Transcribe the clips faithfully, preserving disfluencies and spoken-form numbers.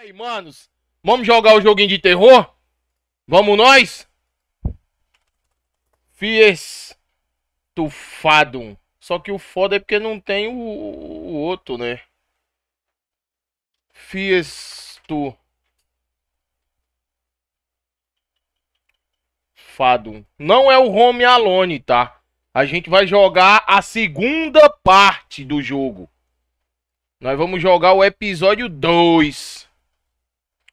Aí, manos, vamos jogar o joguinho de terror? Vamos nós? Fears to Fathom. Só que o foda é porque não tem o, o outro, né? Fears to Fathom. Não é o Home Alone, tá? A gente vai jogar a segunda parte do jogo. Nós vamos jogar o episódio dois.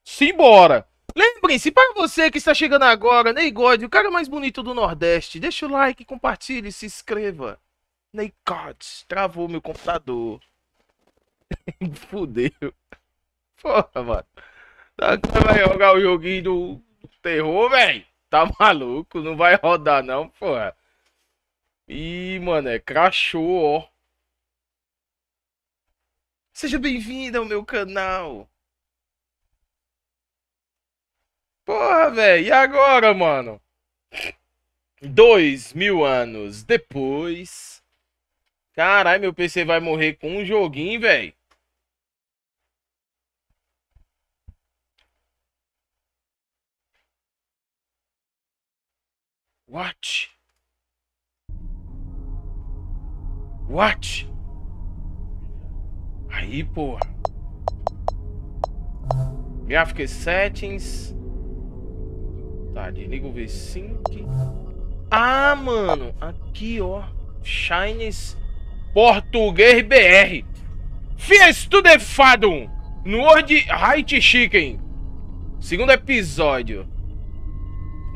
Simbora! Lembrem-se, para você que está chegando agora, NeyGod, o cara mais bonito do Nordeste. Deixa o like, compartilhe, se inscreva. NeyGod, travou meu computador. Fudeu. Porra, mano. Vai jogar o joguinho do terror, velho? Tá maluco? Não vai rodar não, porra. Ih, mano, é crashou, ó. Seja bem-vindo ao meu canal. Porra, velho, e agora, mano? Dois mil anos depois. Caralho, meu P C vai morrer com um joguinho, velho. What? What? Aí, porra. Graphics settings. Tá, desliga o V cinco. Ah, mano. Aqui, ó. Chinese Português B R. Fears to Fathom. Norwood Hitchhike. Segundo episódio.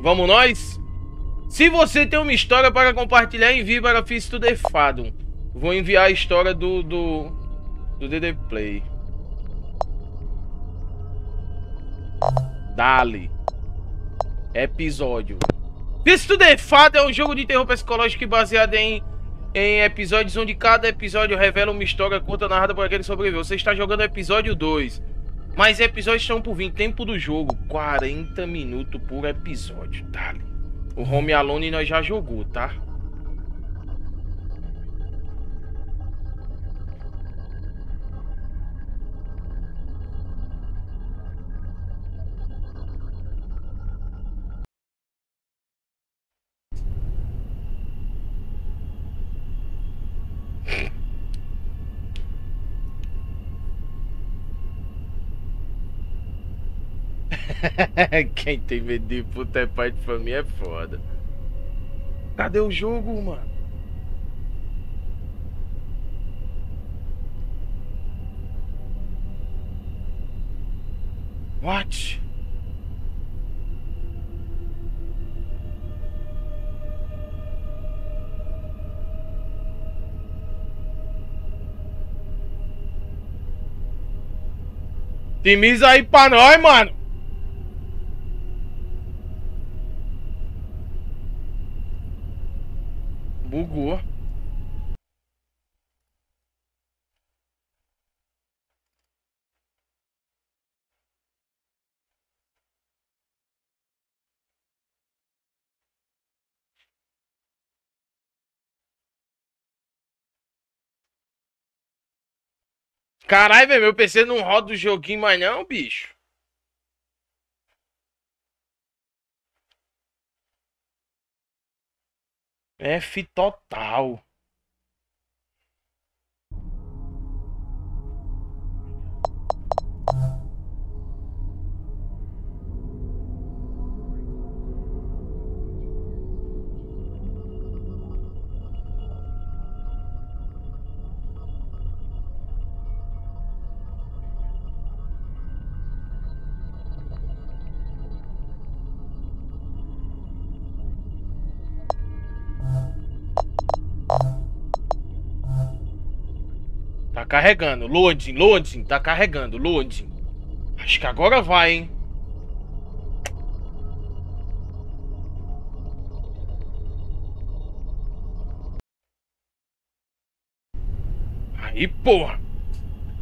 Vamos nós? Se você tem uma história para compartilhar, envie para Fears to Fathom. Vou enviar a história do... do... do D D Play. Dali. Episódio. Fears to Fathom é um jogo de terror psicológico baseado em, em episódios onde cada episódio revela uma história curta narrada por aquele que sobreviveu. Você está jogando o episódio dois. Mas episódios estão por vir. Tempo do jogo: quarenta minutos por episódio. Tá? O Home Alone nós já jogou, tá? Quem tem medo de puta é pai de família, é foda. Cadê o jogo, mano? What? Timiza aí pra nós, mano. Bugou. Caralho, velho, meu P C não roda o joguinho mais não, bicho. F total. Tá carregando, loading, loading, tá carregando, loading. Acho que agora vai, hein? Aí, porra.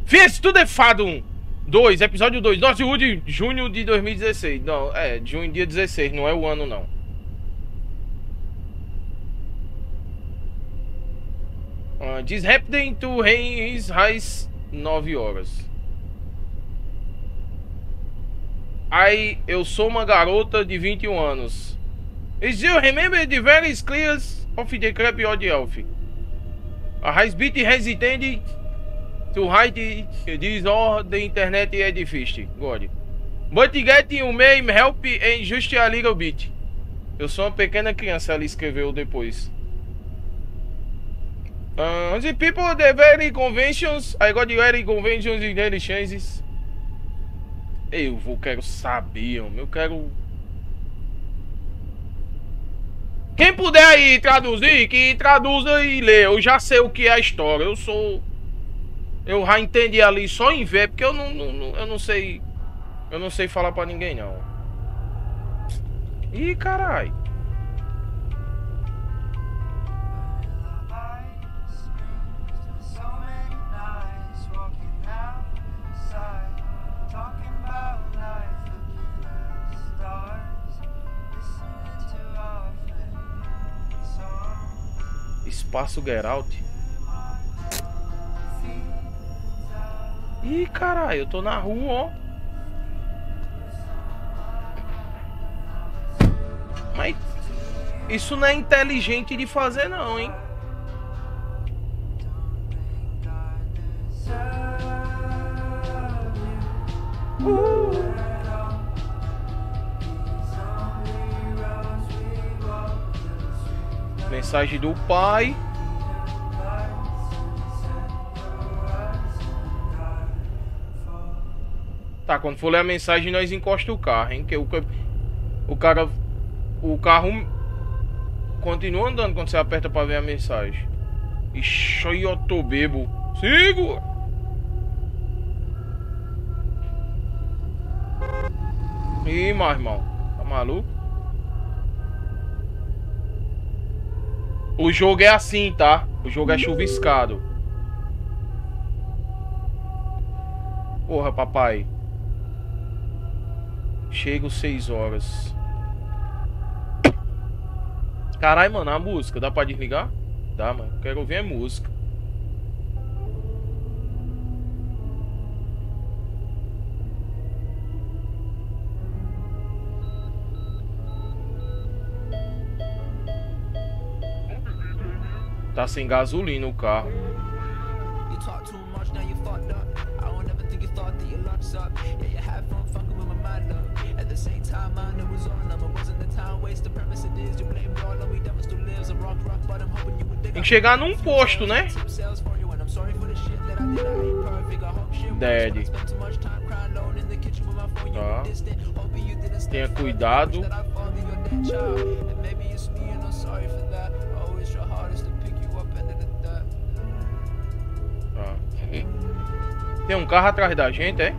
Fears to Fathom dois, episódio dois. Nossa, de junho de dois mil e dezesseis. Não, é, junho dia dezesseis, não é o ano, não. Uh, this happened to his eyes nove horas. I, eu sou uma garota de vinte e um anos. Is you remember the various clears of the crap odd elf? A high speed hesitated to hide this or the internet edifice. God. But getting may help and just a little bit. Eu sou uma pequena criança, ela escreveu depois. Uh, the people the very conventions, I got the very conventions in their chances. Eu vou, quero saber, eu quero... Quem puder aí traduzir, que traduza e lê. Eu já sei o que é a história. Eu sou... Eu já entendi ali só em ver, porque eu não, não, eu não sei... Eu não sei falar pra ninguém, não. Ih, caralho. Espaço Geralt. Ih, caralho, eu tô na rua, ó. Mas isso não é inteligente de fazer, não, hein? Uh. Mensagem do pai. Tá, quando for ler a mensagem nós encosta o carro, hein? Que o, o cara, o carro continua andando quando você aperta para ver a mensagem. Ixi, eu tô bebo. Sigo. Ih, meu irmão, tá maluco? O jogo é assim, tá? O jogo é chuviscado. Porra, papai. Chego seis horas. Caralho, mano, a música. Dá pra desligar? Dá, mano. Quero ouvir a música. Tá sem gasolina o carro. Tem que chegar num posto, né? Dead. Tá. Tenha cuidado. Tem um carro atrás da gente, é?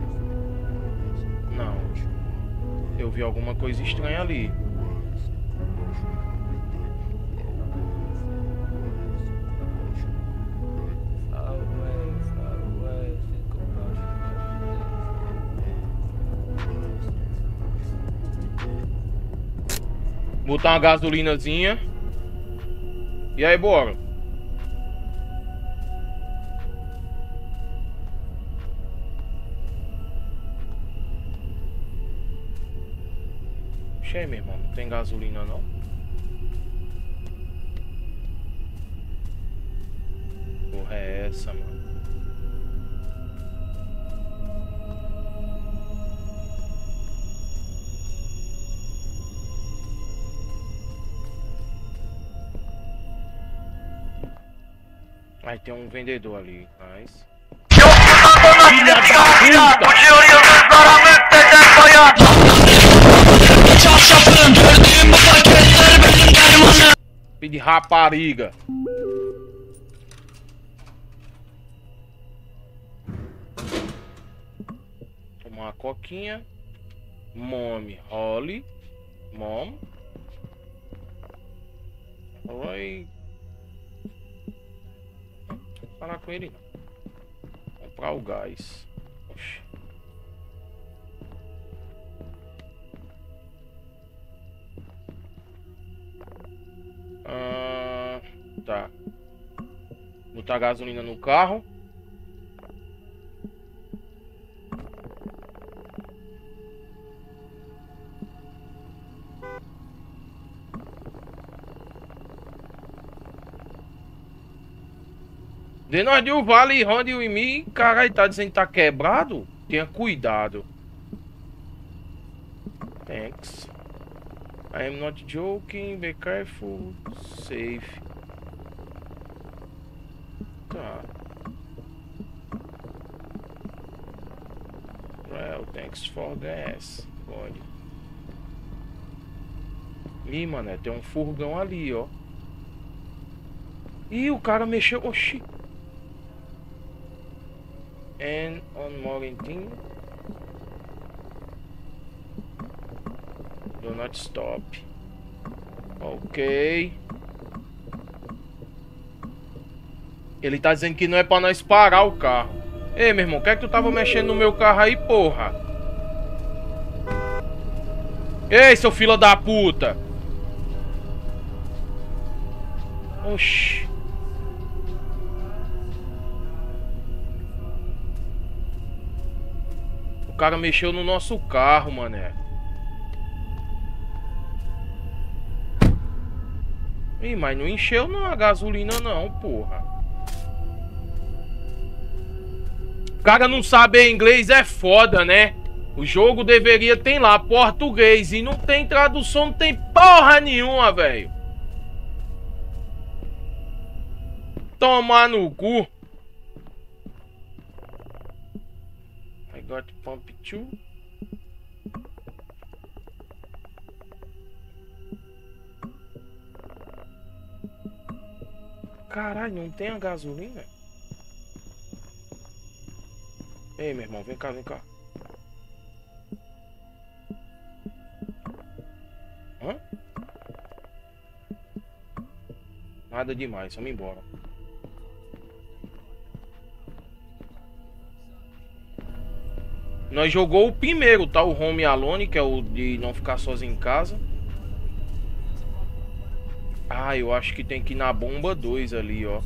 Não. Eu vi alguma coisa estranha ali. Botar uma gasolinazinha. E aí, bora. Cheio, meu irmão, não tem gasolina não. Porra é essa, mano? Aí tem um vendedor ali, mas... Filha da puta! O dinheiro dos baramentos é desfaiado! Filho de rapariga. Tomar uma coquinha. Mom, Holly. Mom. Oi. Não vou falar com ele não. Comprar o gás. Oxi. Ah, tá. Botar gasolina no carro. Denardi, o Vale, Rondi e mim, caralho, tá dizendo que tá quebrado? Tenha cuidado. Thanks. I am not joking, be careful, safe. Tá. Well, thanks for gas. Olha. Ih, mano, tem um furgão ali, ó. Ih, o cara mexeu. Oxi. And on Morentin. Do not stop. Ok. Ele tá dizendo que não é pra nós parar o carro. Ei, meu irmão, quer que tu tava mexendo no meu carro aí, porra? Ei, seu fila da puta! Oxi. O cara mexeu no nosso carro, mané. Ih, mas não encheu não a gasolina não, porra. O cara não saber inglês é foda, né? O jogo deveria ter lá português e não tem tradução, não tem porra nenhuma, velho. Tomar no cu. I got pump two. Caralho, não tem a gasolina? Ei, meu irmão, vem cá, vem cá. Hã? Nada demais, vamos embora. Nós jogou o primeiro, tá? O Home Alone, que é o de não ficar sozinho em casa. Ah, eu acho que tem que ir na bomba dois ali, ó.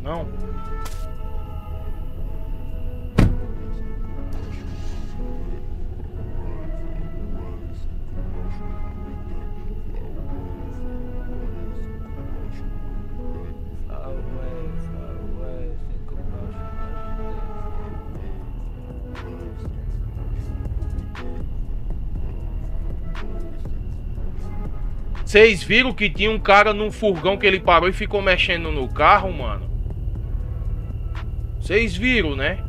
Não. Vocês viram que tinha um cara num furgão que ele parou e ficou mexendo no carro, mano? Vocês viram, né?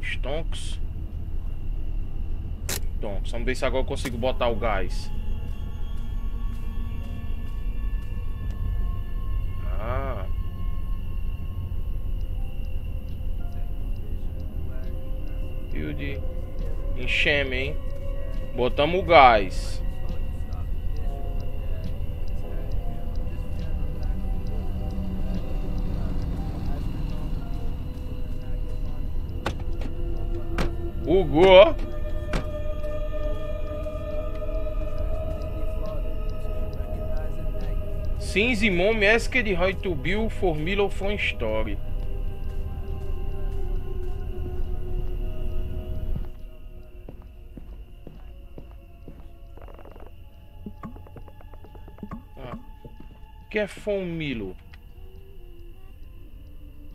Stonks. Stonks. Vamos ver se agora eu consigo botar o gás. Ah. De enxame, hein? Botamos o gás. Bugou. Since the mom asked how to build formula from story. Que é fomilo?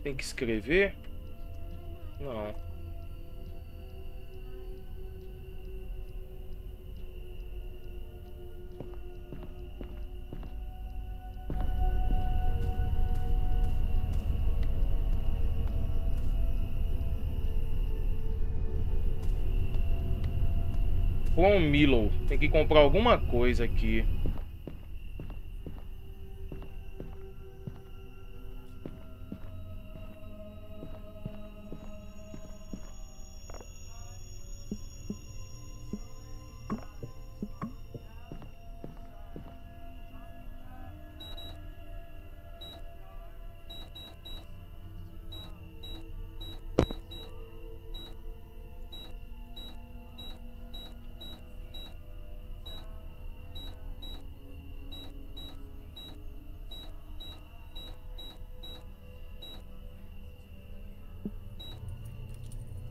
Tem que escrever? Não. Fomilo. Tem que comprar alguma coisa aqui.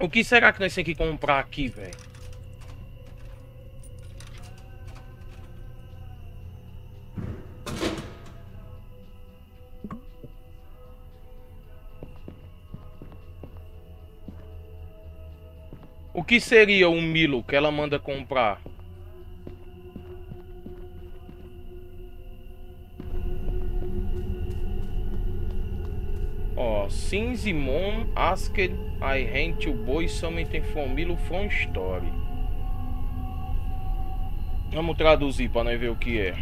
O que será que nós temos que comprar aqui, velho? O que seria um Milo que ela manda comprar? Ó, oh, since mom asked I rent you boy something for Milo from story. Vamos traduzir para nós ver o que é.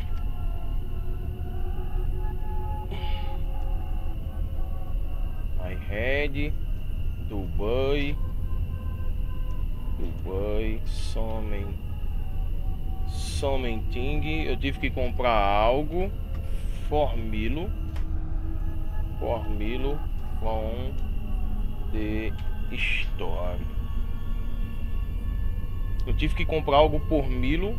I had do boy Dubai, somem, somem ting. Eu tive que comprar algo. Formilo, formilo com de história. Eu tive que comprar algo por Milo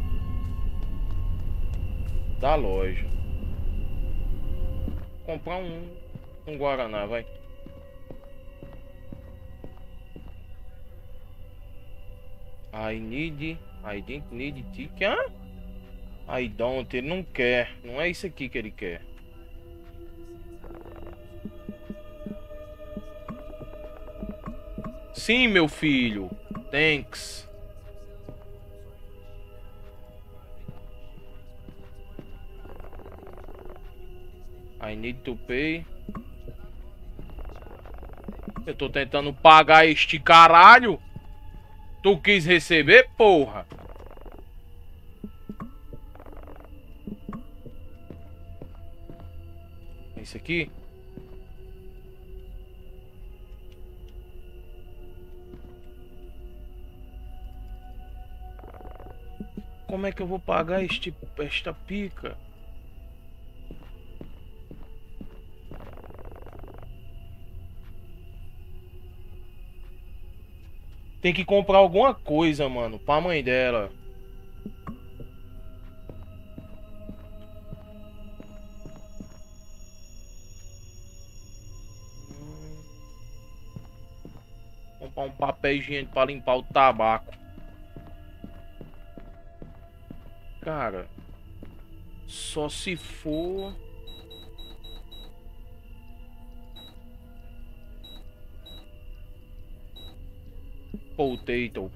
da loja. Vou comprar um, um guaraná, vai. I need, I didn't need ticket. Ah? I don't, ele não quer. Não é isso aqui que ele quer. Sim, meu filho. Thanks. I need to pay. Eu tô tentando pagar este caralho. Tu quis receber, porra? Esse aqui? Como é que eu vou pagar este, esta pica? Tem que comprar alguma coisa, mano, pra mãe dela. Comprar um papel higiênico pra limpar o tabaco. Cara, só se for... Potato.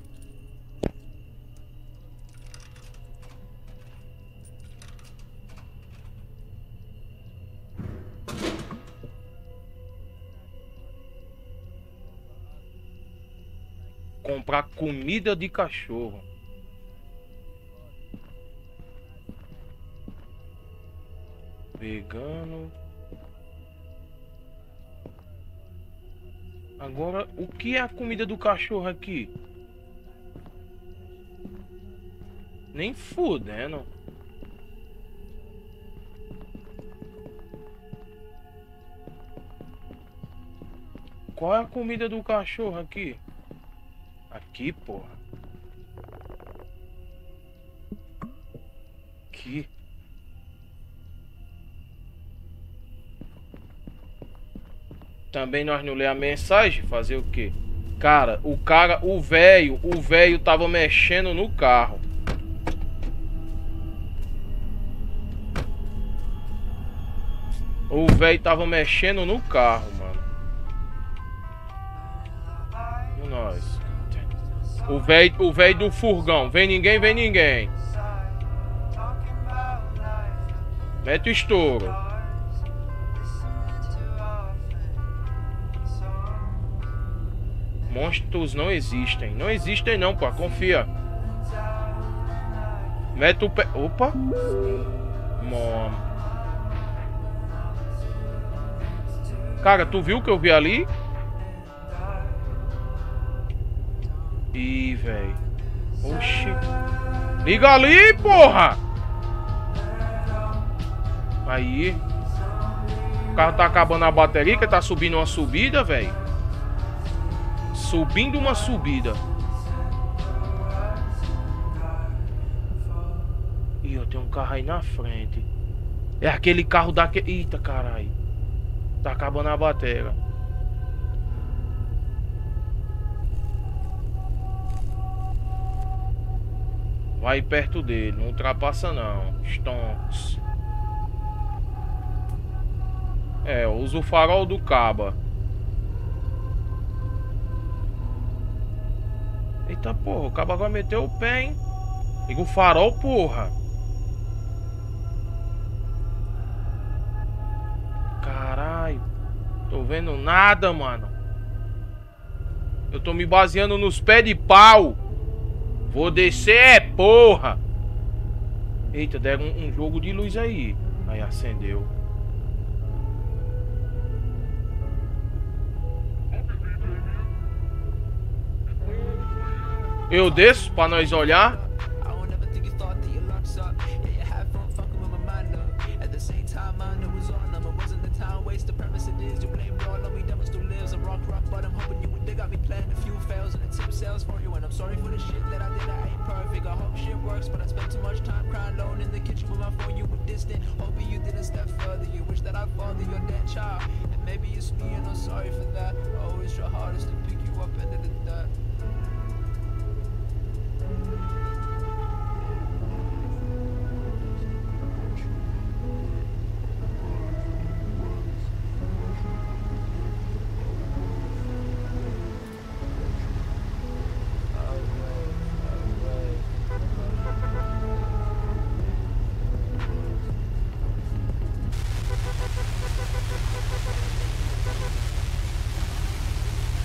Comprar comida de cachorro. Vegano. Agora, o que é a comida do cachorro aqui? Nem fudendo. Qual é a comida do cachorro aqui? Aqui, porra. Aqui. Também nós não lê a mensagem, fazer o quê? Cara, o cara, o velho, o velho tava mexendo no carro. O velho tava mexendo no carro, mano. Nós. O velho, o velho do furgão, vem ninguém, vem ninguém. Mete o estouro. Monstros não existem. Não existem não, pô. Confia. Mete o pé. Opa. Mom. Cara, tu viu o que eu vi ali? Ih, velho. Oxi. Liga ali, porra. Aí. O carro tá acabando a bateria, que tá subindo uma subida, velho. Subindo uma subida. Ih, eu tenho um carro aí na frente. É aquele carro daquele... Eita, caralho. Tá acabando a bateria. Vai perto dele, não ultrapassa não. Stonks. É, usa o farol do caba. Eita porra, o caba agora meteu o pé, hein? Liga o farol, porra. Caralho. Tô vendo nada, mano. Eu tô me baseando nos pés de pau. Vou descer, porra. Eita, deram um, um jogo de luz aí. Aí acendeu. Eu desço pra nós olhar.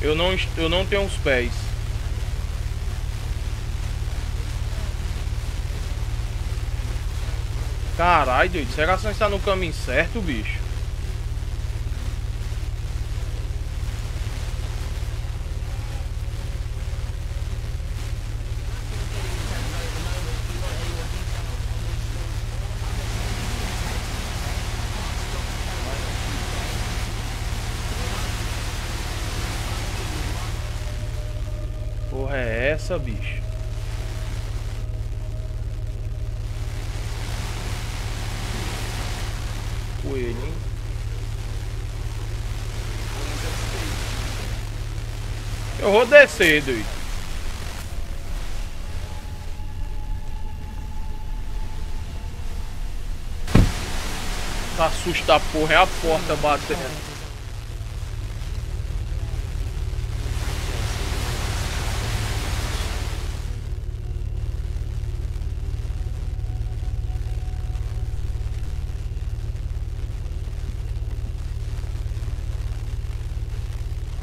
Eu não, eu não tenho os pés. Caralho, doido. Será que você está no caminho certo, bicho? Bicho, coelho, hein? Eu vou descer, doido. Tá assusta a porra, é a porta batendo.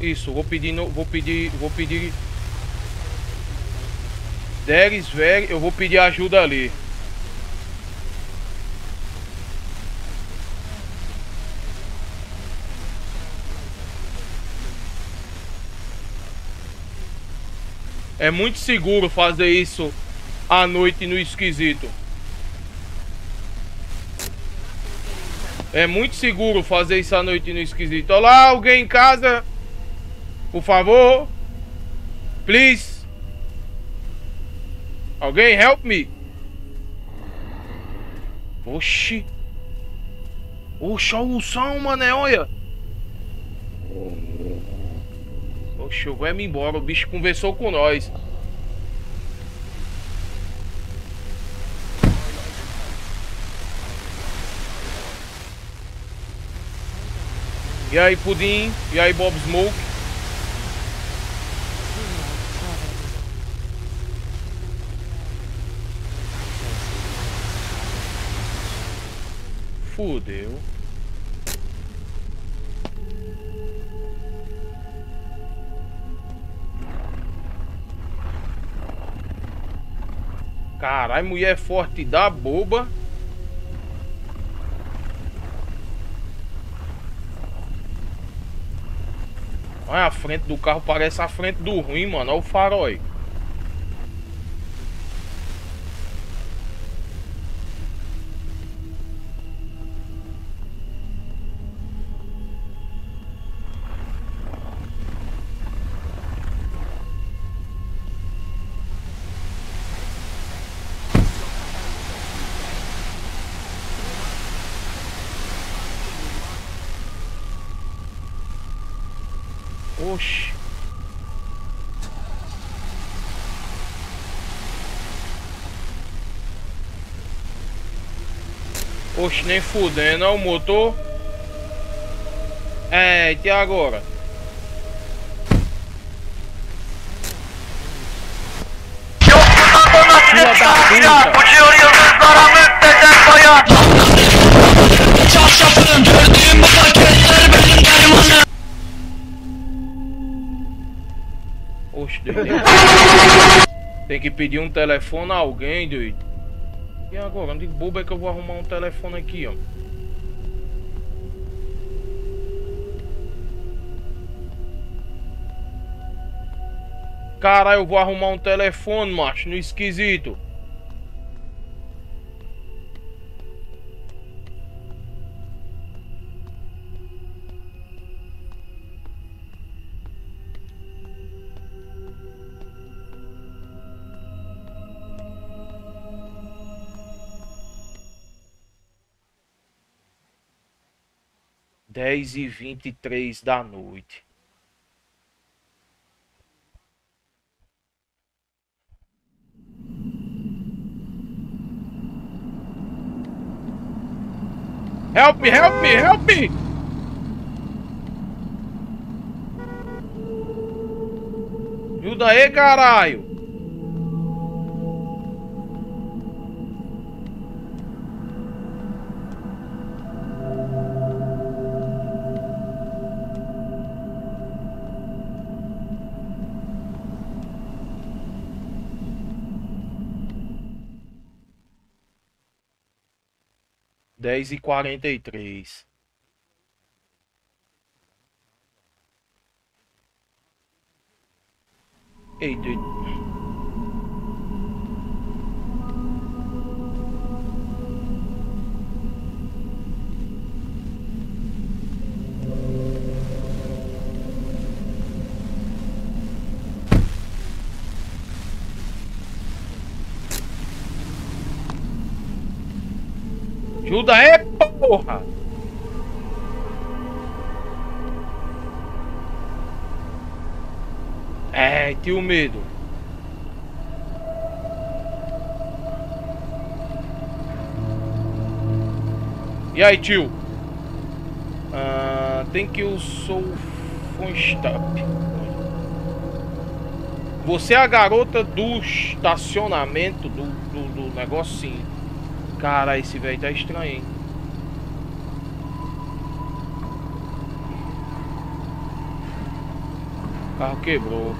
Isso, vou pedir, vou pedir, vou pedir. Deres, velho, eu vou pedir ajuda ali. É muito seguro fazer isso à noite no esquisito. É muito seguro fazer isso à noite no esquisito. Olá, alguém em casa? Por favor, please. Alguém help me. Oxi. Oxi, olha o som, mané, olha. Oxi, eu vou me embora. O bicho conversou com nós. E aí, Pudim? E aí, Bob Smoke? Fudeu. Caralho, mulher forte da boba. Olha a frente do carro, parece a frente do ruim, mano. Olha o farol aí. Oxi. Oxe, nem fudendo, é o motor. É, e agora? Oxe, tem que pedir um telefone a alguém, doido. E agora? Onde boba é que eu vou arrumar um telefone aqui, ó? Caralho, eu vou arrumar um telefone, macho, no esquisito. dez e vinte e três da noite. Help me, help me, help me! Ajuda aí, caralho! dez e quarenta e três. Ei, doido. Ajuda aí, porra! É, tio medo. E aí, tio? Ah, tem que eu sou Fonstap. Você é a garota do estacionamento do, do, do negocinho. Cara, esse velho tá estranho, hein? O carro quebrou.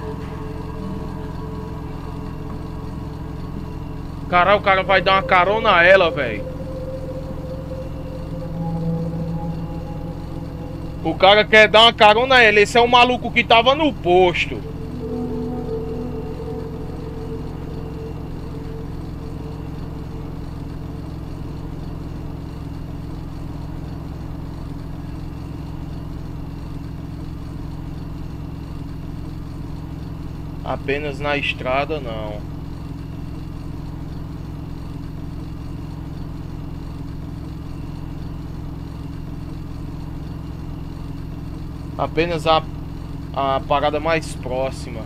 Caralho, o cara vai dar uma carona a ela, velho. O cara quer dar uma carona a ela. Esse é o maluco que tava no posto. Apenas na estrada, não. Apenas a, a parada mais próxima.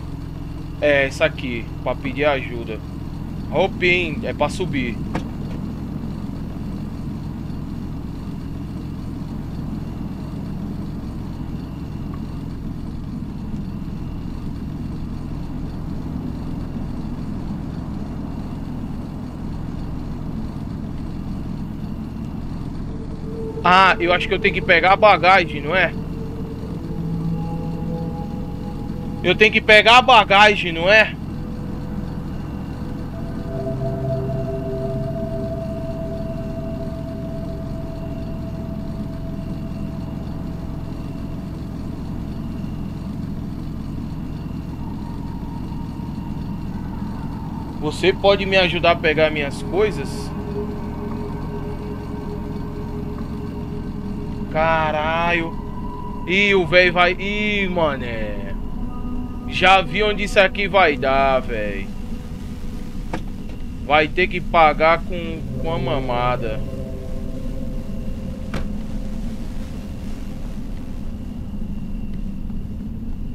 É essa aqui, pra pedir ajuda. Roupim, é pra subir. Ah, eu acho que eu tenho que pegar a bagagem, não é? Eu tenho que pegar a bagagem, não é? Você pode me ajudar a pegar minhas coisas? Caralho. Ih, o velho vai... Ih, mané. Já vi onde isso aqui vai dar, velho. Vai ter que pagar com, com a mamada.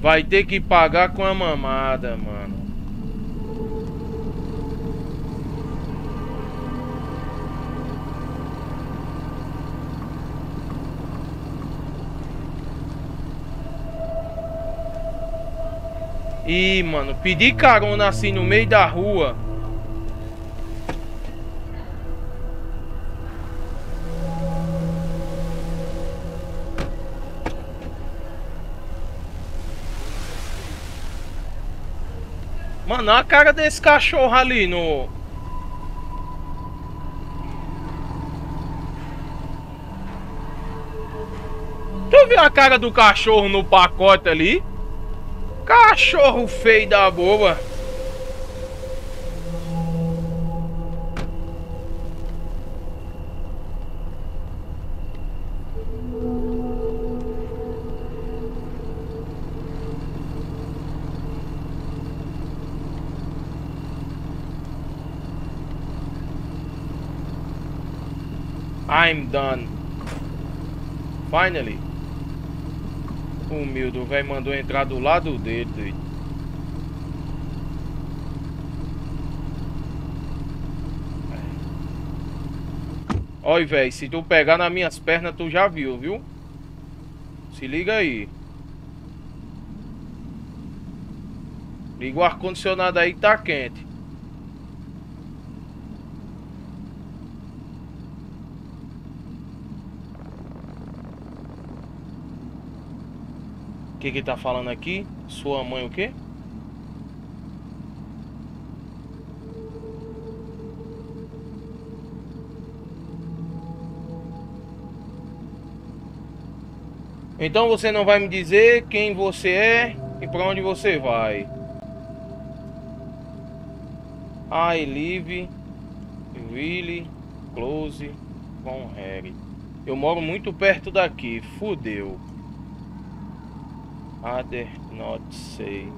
Vai ter que pagar com a mamada, mano. E, mano, pedir carona assim no meio da rua. Mano, olha a cara desse cachorro ali no... Tu viu a cara do cachorro no pacote ali? Cachorro feio da boba. I'm done. Finally. Humilde, o velho mandou entrar do lado dele, doido. Olha, velho, se tu pegar nas minhas pernas, tu já viu, viu? Se liga aí. Liga o ar-condicionado aí que tá quente. O que que tá falando aqui? Sua mãe o quê? Então você não vai me dizer quem você é e pra onde você vai. I live really close from here. Eu moro muito perto daqui, fudeu. I dare not say.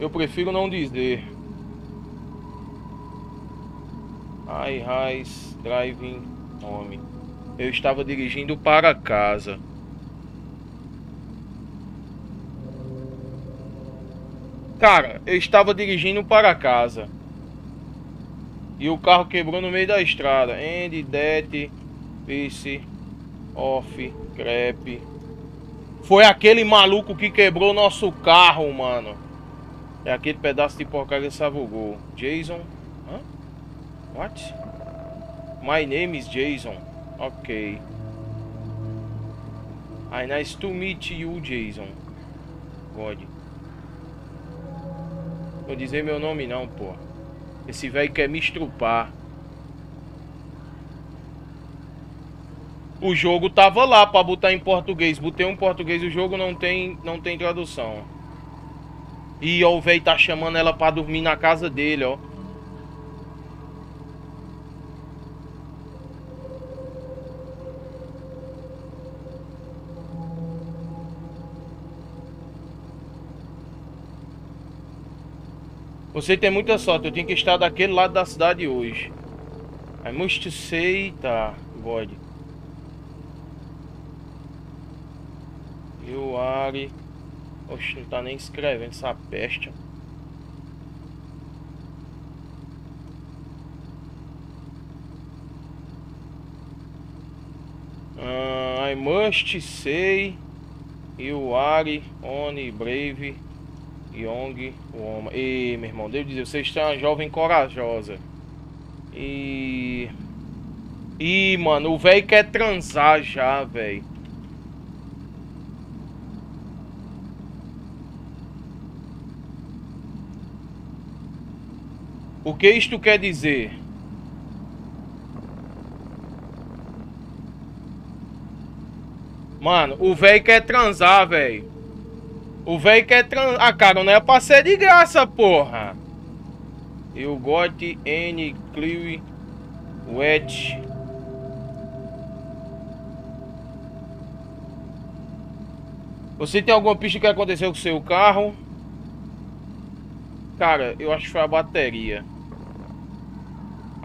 Eu prefiro não dizer. I was driving home. Eu estava dirigindo para casa. Cara, eu estava dirigindo para casa e o carro quebrou no meio da estrada. And that piece off crepe. Foi aquele maluco que quebrou nosso carro, mano. É aquele pedaço de porcaria que savogou. Jason? Hã? What? My name is Jason. Ok. I nice to meet you, Jason. God. Vou dizer meu nome não, pô. Esse velho quer me estrupar. O jogo tava lá pra botar em português. Botei um português, o jogo não tem, não tem tradução. E ó, o velho tá chamando ela pra dormir na casa dele, ó. Você tem muita sorte, eu tinha que estar daquele lado da cidade hoje. I must say, tá, God. E o Ari... Oxe, não tá nem escrevendo essa peste. Uh, I must say... E o Ari... Oni, Brave... Young... Woman... E, meu irmão, devo dizer, você está uma jovem corajosa. E... E, mano, o velho quer transar já, velho. O que isto quer dizer? Mano, o velho quer transar, velho. O velho quer transar. Ah, cara, não é pra ser de graça, porra. Eu got N clear wet. Você tem alguma pista que aconteceu com o seu carro? Cara, eu acho que foi a bateria.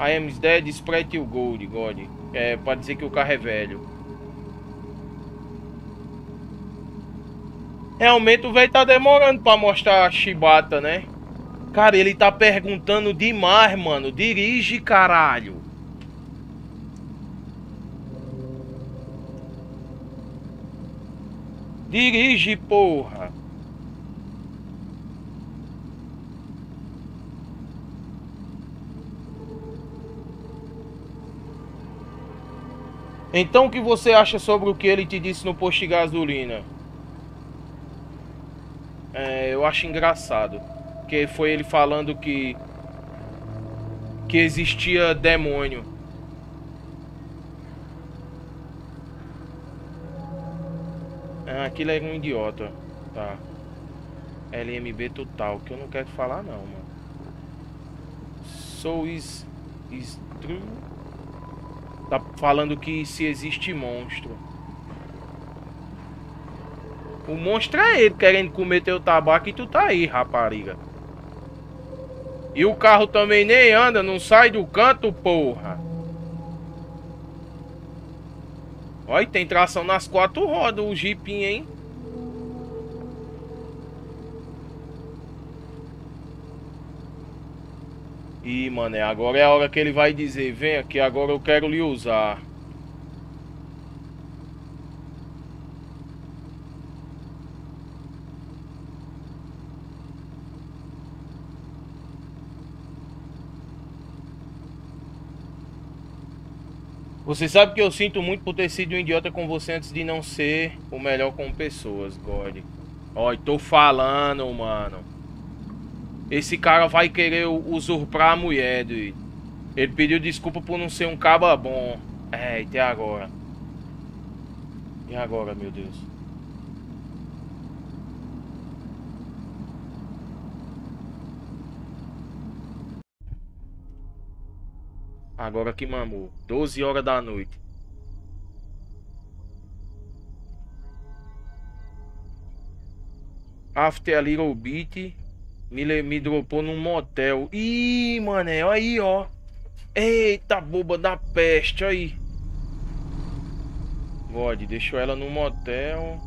I am dead, spread you gold, God. É, pra dizer que o carro é velho. Realmente o velho tá demorando pra mostrar a chibata, né? Cara, ele tá perguntando demais, mano. Dirige, caralho. Dirige, porra! Então o que você acha sobre o que ele te disse no posto de gasolina? É, eu acho engraçado. Que foi ele falando que... Que existia demônio. Ah, aquilo era um idiota. Tá. L M B total. Que eu não quero falar não, mano. So is... is true. Tá falando que se existe monstro. O monstro é ele querendo comer teu tabaco e tu tá aí, rapariga. E o carro também nem anda, não sai do canto, porra. Olha, tem tração nas quatro rodas o jipinho, hein? Ih, mané, agora é a hora que ele vai dizer: vem aqui, agora eu quero lhe usar. Você sabe que eu sinto muito por ter sido um idiota com você antes de não ser o melhor com pessoas, God. Ó, tô falando, mano. Esse cara vai querer usurpar a mulher, dude. Ele pediu desculpa por não ser um caba bom. É, até agora. E agora, meu Deus? Agora que mamou. doze horas da noite. After a little bit... Me, me dropou num motel. Ih, mané, aí, ó. Eita, boba da peste, aí. God, deixou ela num motel.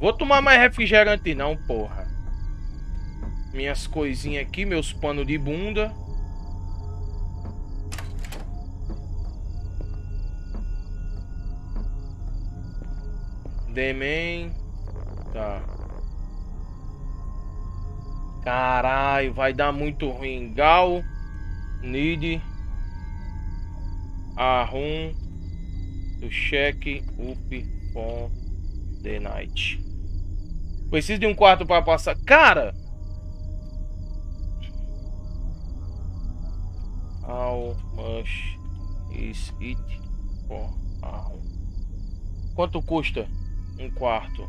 Vou tomar mais refrigerante não, porra. Minhas coisinhas aqui, meus panos de bunda. Demen. Tá. Caralho, vai dar muito ruim. Gal. Nid. Arrum. Do cheque. Up. On. The night. Preciso de um quarto pra passar. Cara! How much is it for Arrum? Quanto custa? Um quarto.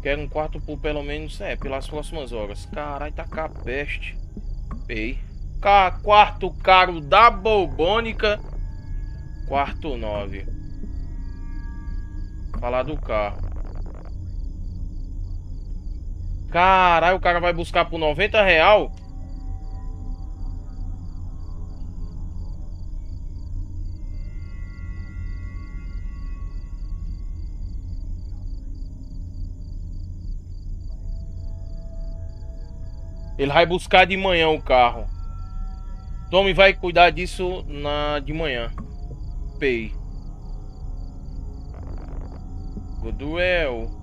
Quero um quarto por pelo menos, é, pelas próximas horas. Caralho, tá cá a peste. Ei. Cá, quarto caro da Bobônica. Quarto nove. Falar do carro. Caralho, o cara vai buscar por noventa real? Ele vai buscar de manhã o carro. Tommy vai cuidar disso na de manhã. Pay. Goodwill.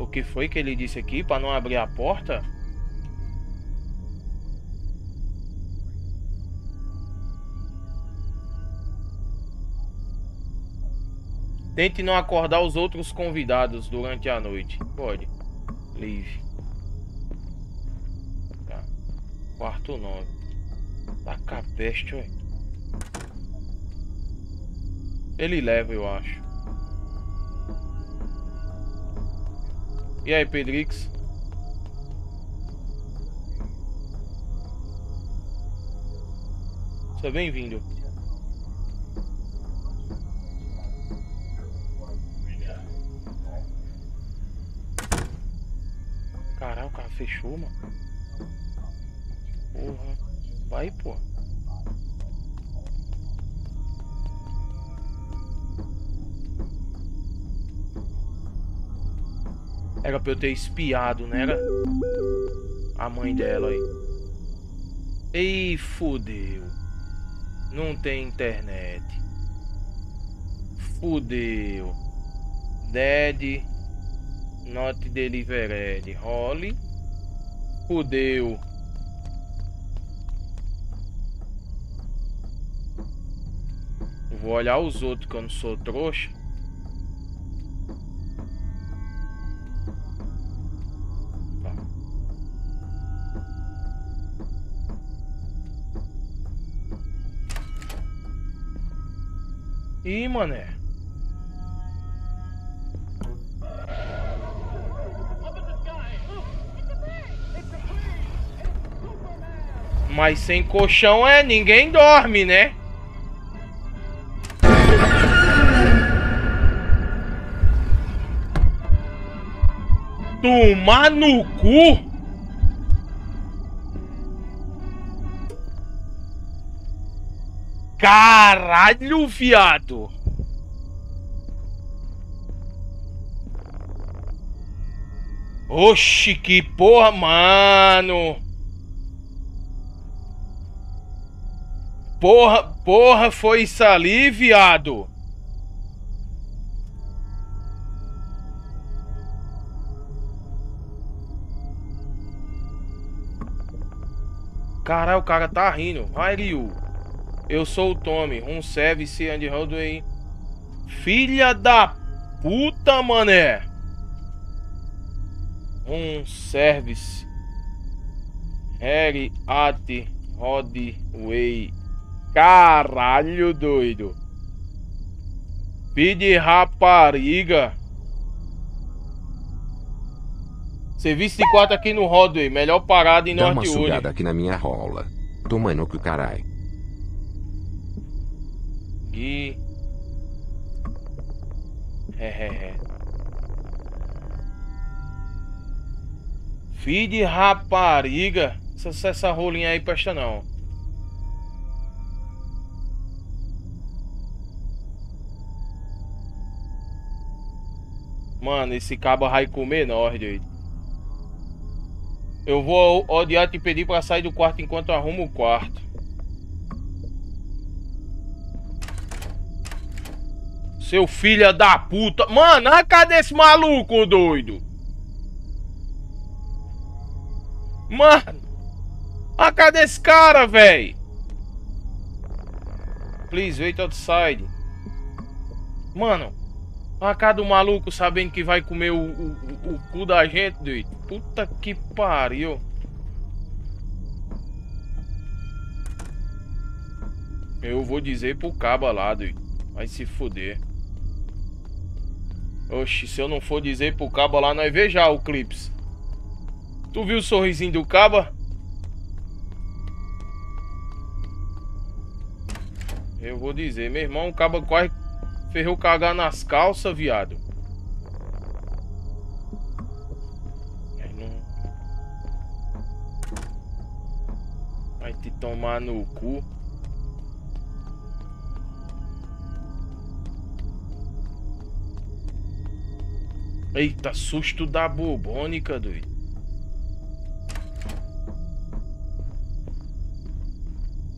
O que foi que ele disse aqui para não abrir a porta? Tente não acordar os outros convidados durante a noite. Pode. Leave. Tá. Quarto nove. Tá capeste, ué. Ele leva, eu acho. E aí, Pedrix? Seja bem-vindo. Caralho, o carro fechou, mano. Porra. Vai, pô. Era pra eu ter espiado, né? Era a mãe dela aí. Ei, fudeu. Não tem internet. Fudeu. Dead not delivered. Holly. Fudeu. Vou olhar os outros que eu não sou trouxa. Ih, mané. Mas sem colchão é ninguém dorme, né? Tomar no cu. Caralho, viado. Oxi, que porra, mano. Porra, porra, foi isso ali, viado. Caralho, o cara tá rindo. Vai, Ryu. Eu sou o Tommy, um service and roadway. Filha da puta, mané. Um service Harry at roadway. Caralho, doido. Pide rapariga. Serviço de quarto aqui no roadway. Melhor parada em Norte. Dá uma sugada aqui na minha rola. Toma no que caralho. Gui. É, filho de rapariga. Essa, essa rolinha aí presta não. Mano, esse cabo vai comer nós, doido. Eu vou odiar te pedir pra sair do quarto enquanto eu arrumo o quarto. Seu filho da puta. Mano, ah, cadê esse maluco, doido? Mano, ah, cadê esse cara, velho? Please, wait outside. Mano, a cara do maluco sabendo que vai comer o, o, o, o cu da gente, doido. Puta que pariu. Eu vou dizer pro caba lá, doido. Vai se fuder. Oxi, se eu não for dizer pro caba lá, nós vê já o clips. Tu viu o sorrisinho do caba? Eu vou dizer, meu irmão, o caba quase ferrou cagar nas calças, viado. Vai te tomar no cu. Eita, susto da bubônica, doido.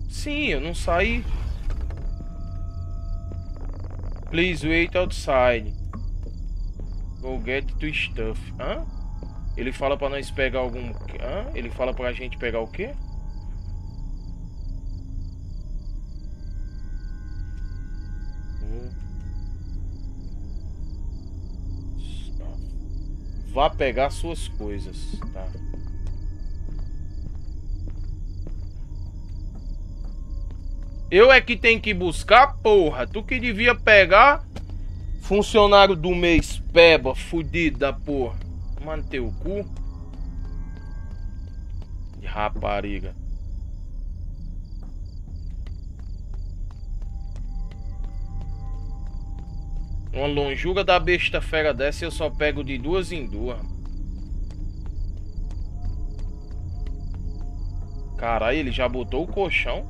Sim, eu não saí. Please wait outside. Go get to stuff. Hã? Ele fala pra nós pegar algum... Hã? Ele fala pra gente pegar o quê? Vá pegar suas coisas, tá? Eu é que tenho que buscar, porra. Tu que devia pegar. Funcionário do mês, peba, fudida, porra. Mano, teu cu. De rapariga. Uma lonjura da besta fera dessa eu só pego de duas em duas. Caralho, ele já botou o colchão.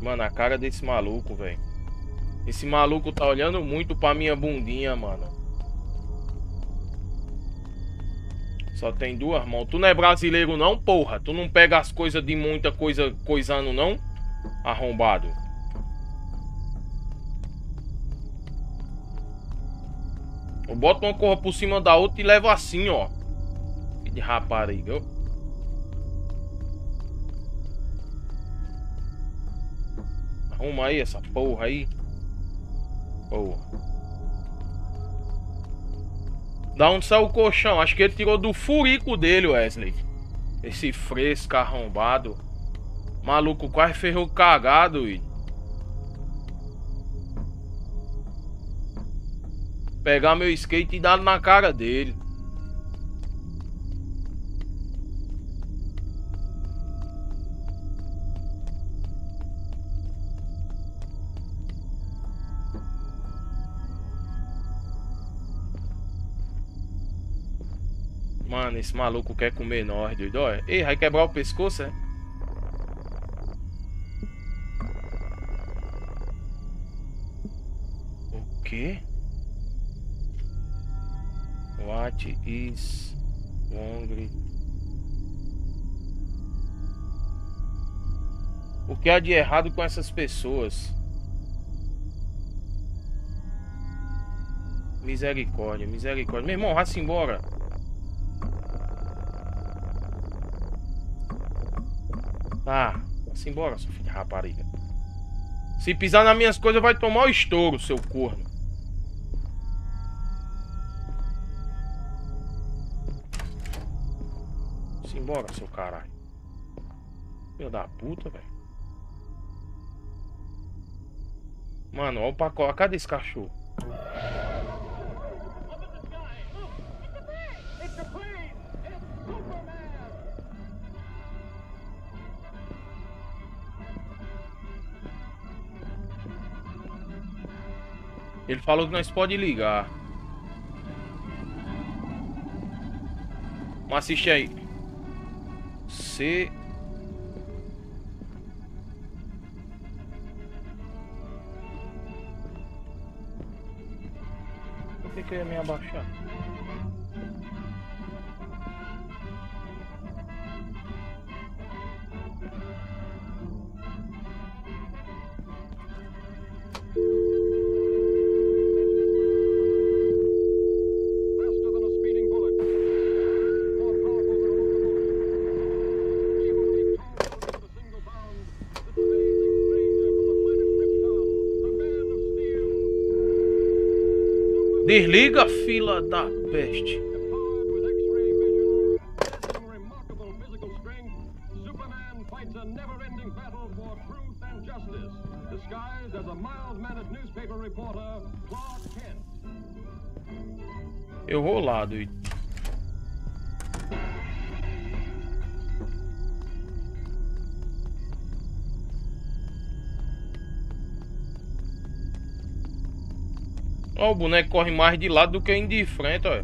Mano, a cara desse maluco, velho. Esse maluco tá olhando muito pra minha bundinha, mano. Só tem duas mãos. Tu não é brasileiro não, porra? Tu não pega as coisas de muita coisa coisando não? Arrombado. Eu boto uma corra por cima da outra e levo assim, ó. De rapariga. Arruma aí essa porra aí. Porra. Da onde saiu o colchão? Acho que ele tirou do furico dele, Wesley. Esse fresco arrombado. Maluco quase ferrou cagado, e pegar meu skate e dar na cara dele. Mano, esse maluco quer comer nós, doido. Ei, vai quebrar o pescoço, é? O quê? What is wrong? O que há de errado com essas pessoas? Misericórdia, misericórdia. Meu irmão, vai-se embora. Tá, vai-se embora, seu filho de rapariga. Se pisar nas minhas coisas, vai tomar o estouro, seu corno. Bora, seu caralho. Filho da puta, velho. Mano, olha o pacote. Cadê esse cachorro? Ele falou que nós pode ligar. Mas assiste aí. C. Por que que eu ia me abaixar? Desliga, fila da peste. Eu vou lá, doido. Ó, o boneco corre mais de lado do que indo de frente, ó.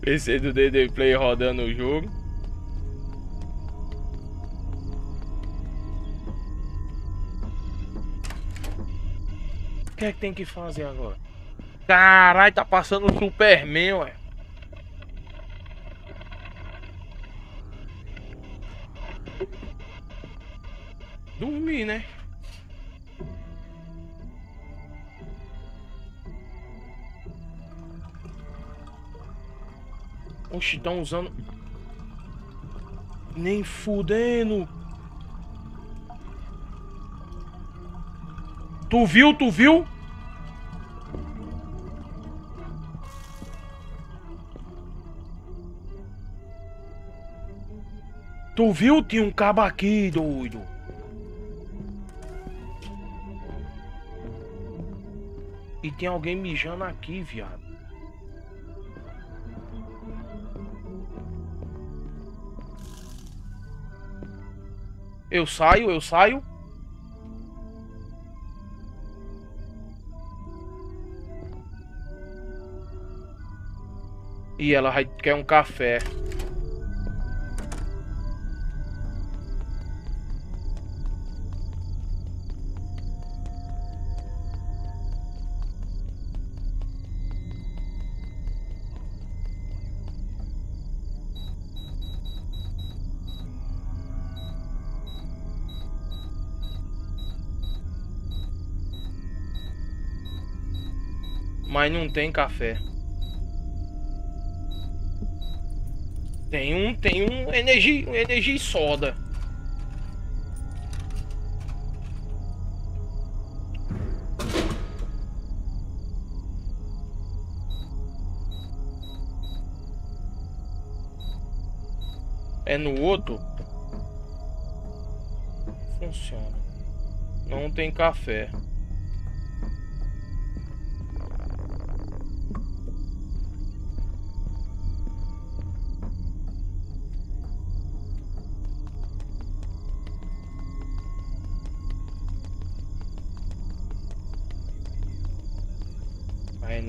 P C do D D Play rodando o jogo. O que é que tem que fazer agora? Caralho, tá passando o Superman, ué. Dormir, né? Oxi, estão usando... Nem fudendo. Tu viu? Tu viu? Tu viu? Tinha um cabo aqui, doido. E tem alguém mijando aqui, viado. Eu saio, eu saio. E ela quer um café. Mas não tem café. Tem um, tem um energia, energia e soda. É no outro? Funciona. Não tem café.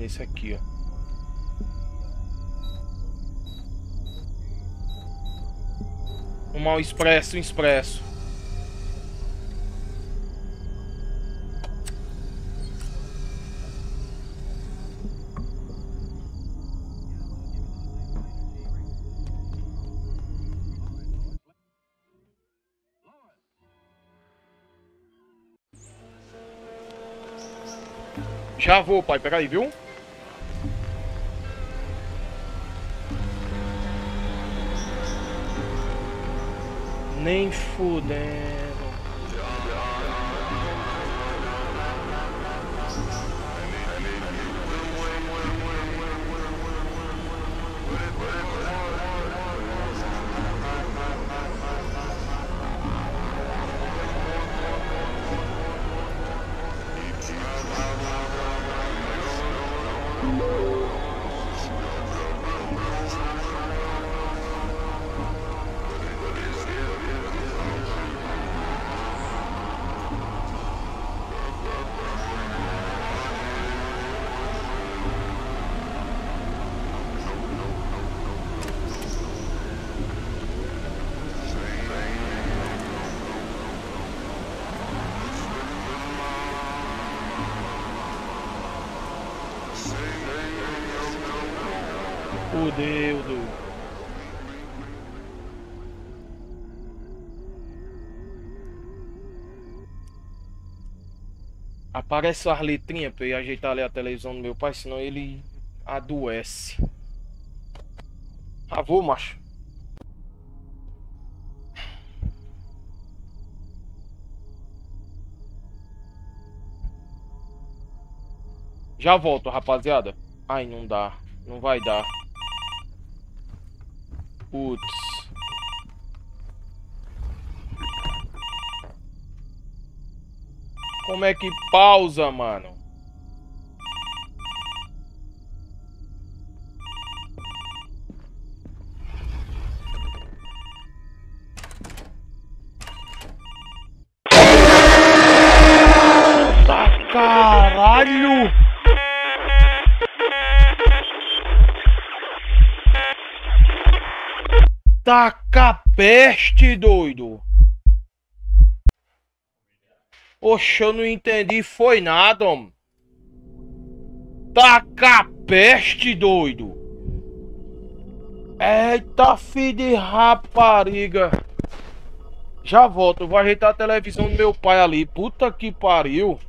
Esse aqui, ó. Um mal expresso, um expresso. Já vou, pai. Pega aí, viu? Nem fudendo. Aparece as letrinhas pra eu ajeitar ali a televisão do meu pai, senão ele adoece. Ah, vou, macho. Já volto, rapaziada. Ai, não dá. Não vai dar. Putz. Como é que pausa, mano? Tá, caralho! Taca peste, doido! Oxe, eu não entendi, foi nada, homem. Taca peste, doido. Eita, filho de rapariga. Já volto, eu vou ajeitar a televisão do meu pai ali. Puta que pariu.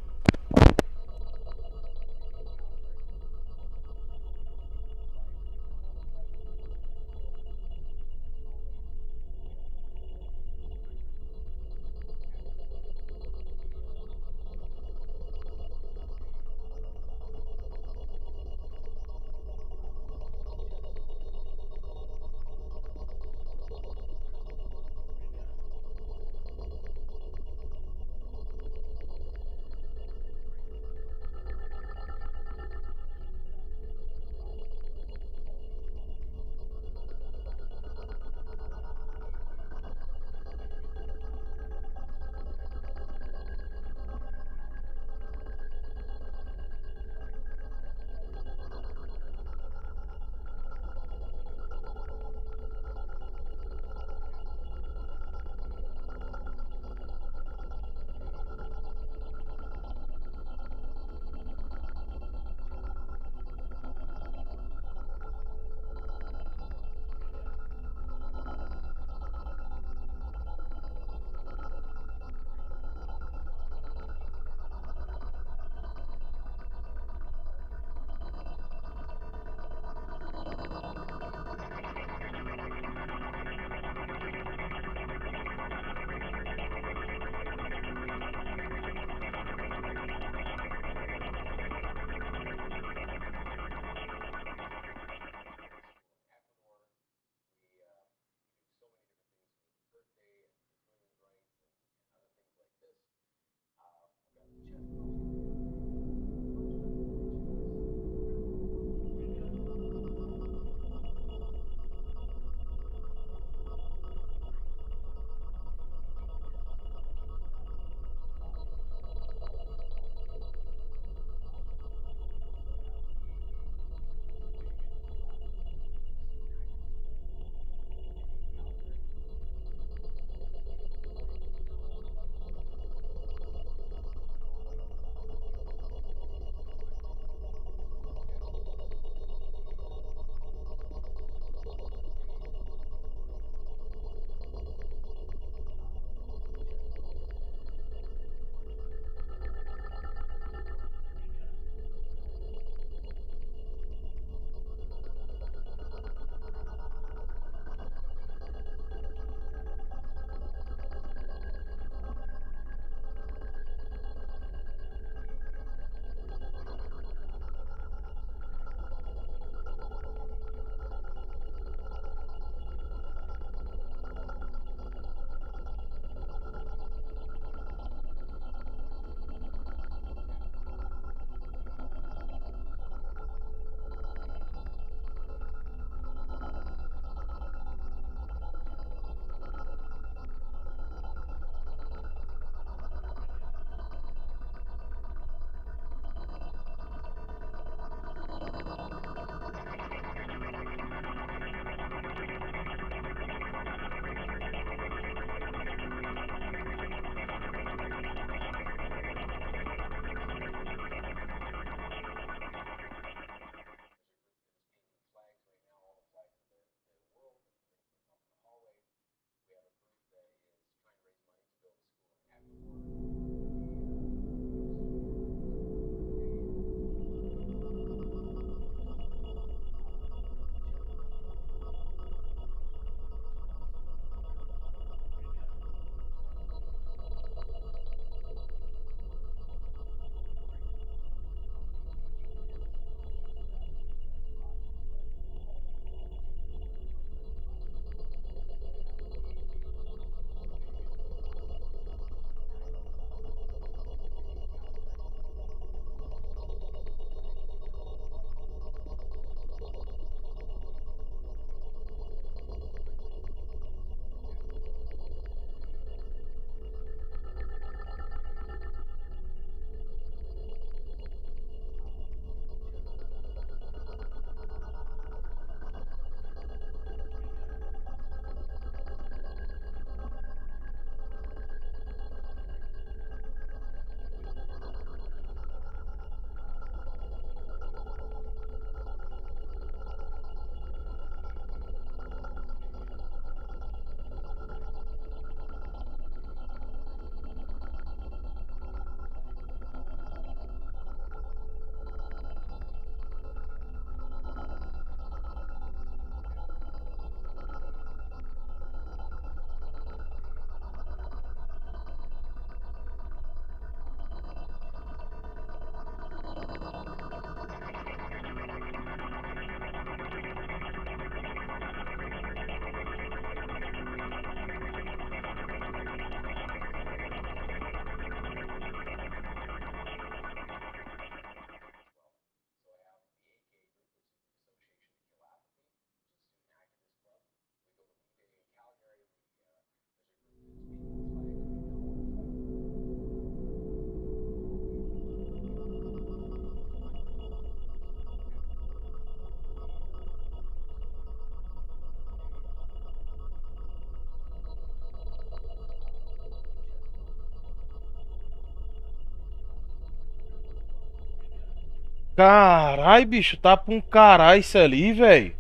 Carai, bicho, tá pra um caralho isso ali, velho.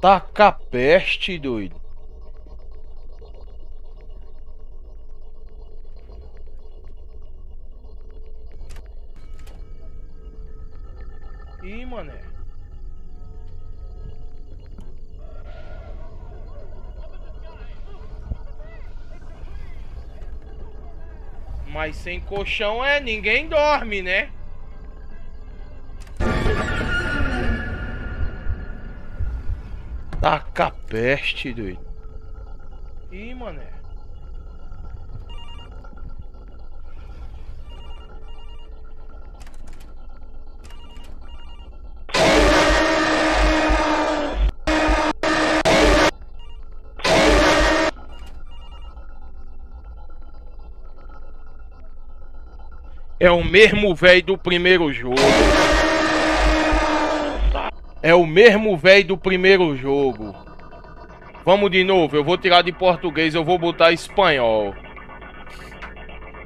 Tá capeste, doido. Ih, mané. Mas sem colchão é, ninguém dorme, né? Taca peste, doido. Ih, mané. É o mesmo velho do primeiro jogo. É o mesmo velho do primeiro jogo. Vamos de novo. Eu vou tirar de português, eu vou botar espanhol.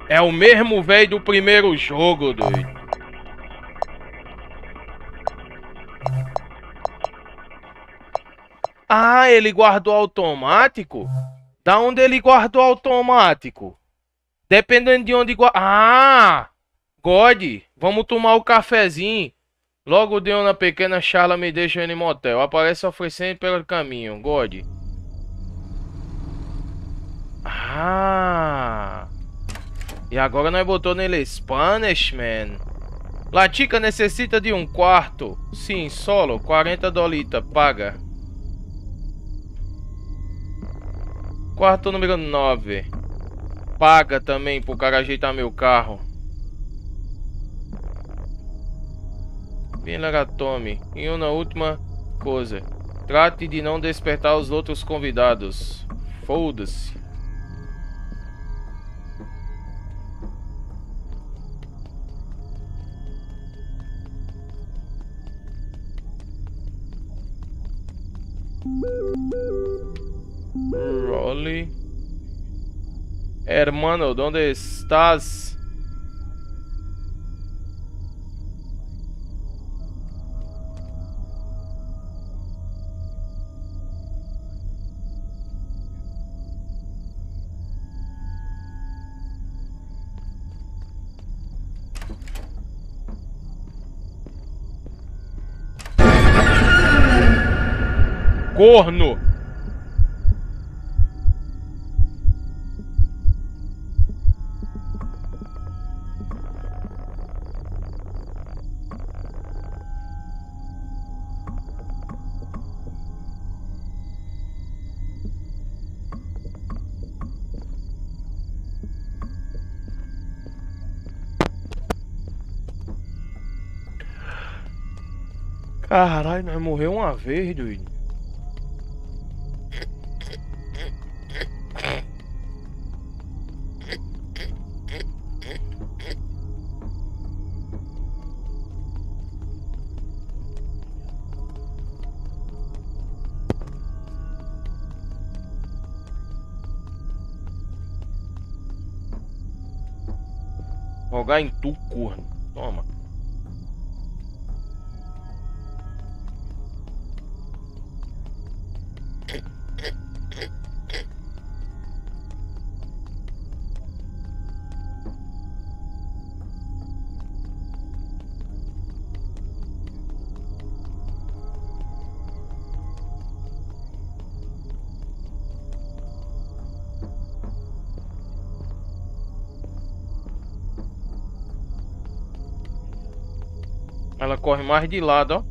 É o mesmo velho do primeiro jogo, doido. Ah, ele guardou automático? Da onde ele guardou automático? Dependendo de onde guardou. Ah! God, vamos tomar o cafezinho. Logo deu na pequena charla, me deixa em motel. Aparece oferecendo pelo caminho, God. Ah! E agora nós botou nele Spanish, man. Latica necessita de um quarto. Sim, solo, quarenta dolita, paga. Quarto número nove. Paga também pro cara ajeitar meu carro. Bem legal, Tommy. E uma última coisa. Trate de não despertar os outros convidados. Foda-se. Rolly. Hermano, onde estás? Corno. Caralho, nós morreu uma vez, doido. Jogar em tu, corno. Toma. Ela corre mais de lado, ó.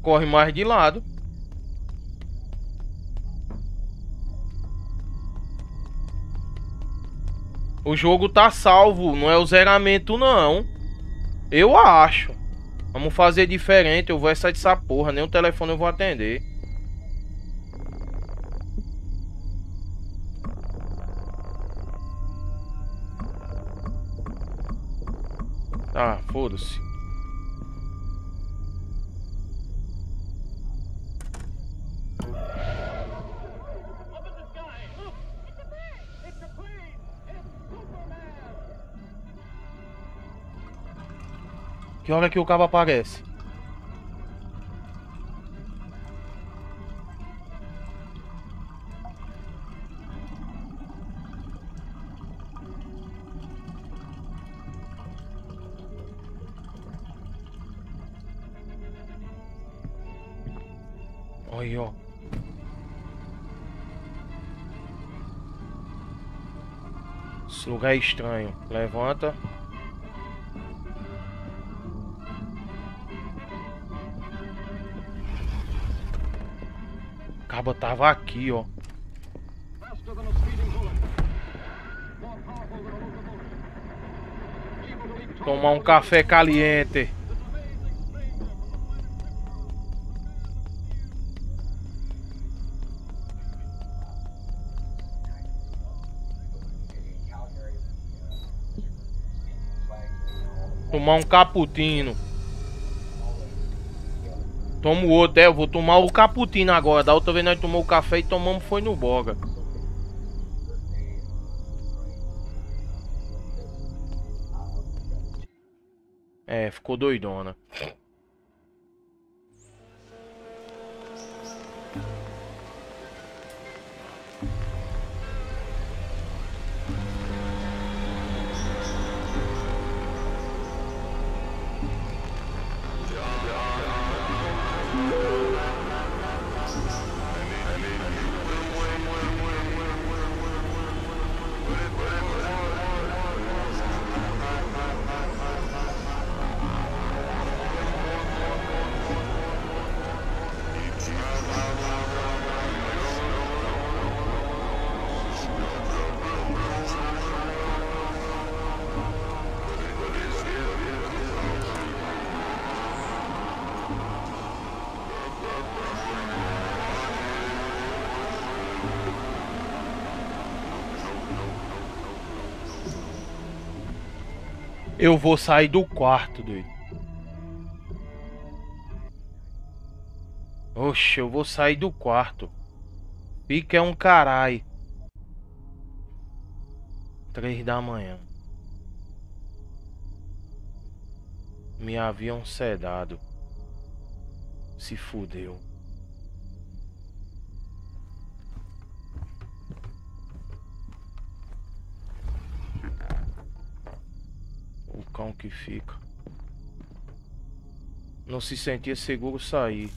Corre mais de lado. O jogo tá salvo, não é o zeramento, não. Eu acho. Vamos fazer diferente, eu vou sair dessa porra. Nem o telefone eu vou atender. Ah, foda-se. Que hora que o cabo aparece? Aí, ó. Esse lugar é estranho. Levanta. O cabo tava aqui, ó. Tomar um café caliente. Tomar um cappuccino. Tomo outro, é, eu vou tomar o cappuccino agora. Da outra vez nós tomamos o café e tomamos foi no boga. É, ficou doidona. Eu vou sair do quarto, doido. Oxe, eu vou sair do quarto. Fica é um carai. Três da manhã. Me haviam sedado. Se fudeu. Cão que fica. Não se sentia seguro sair.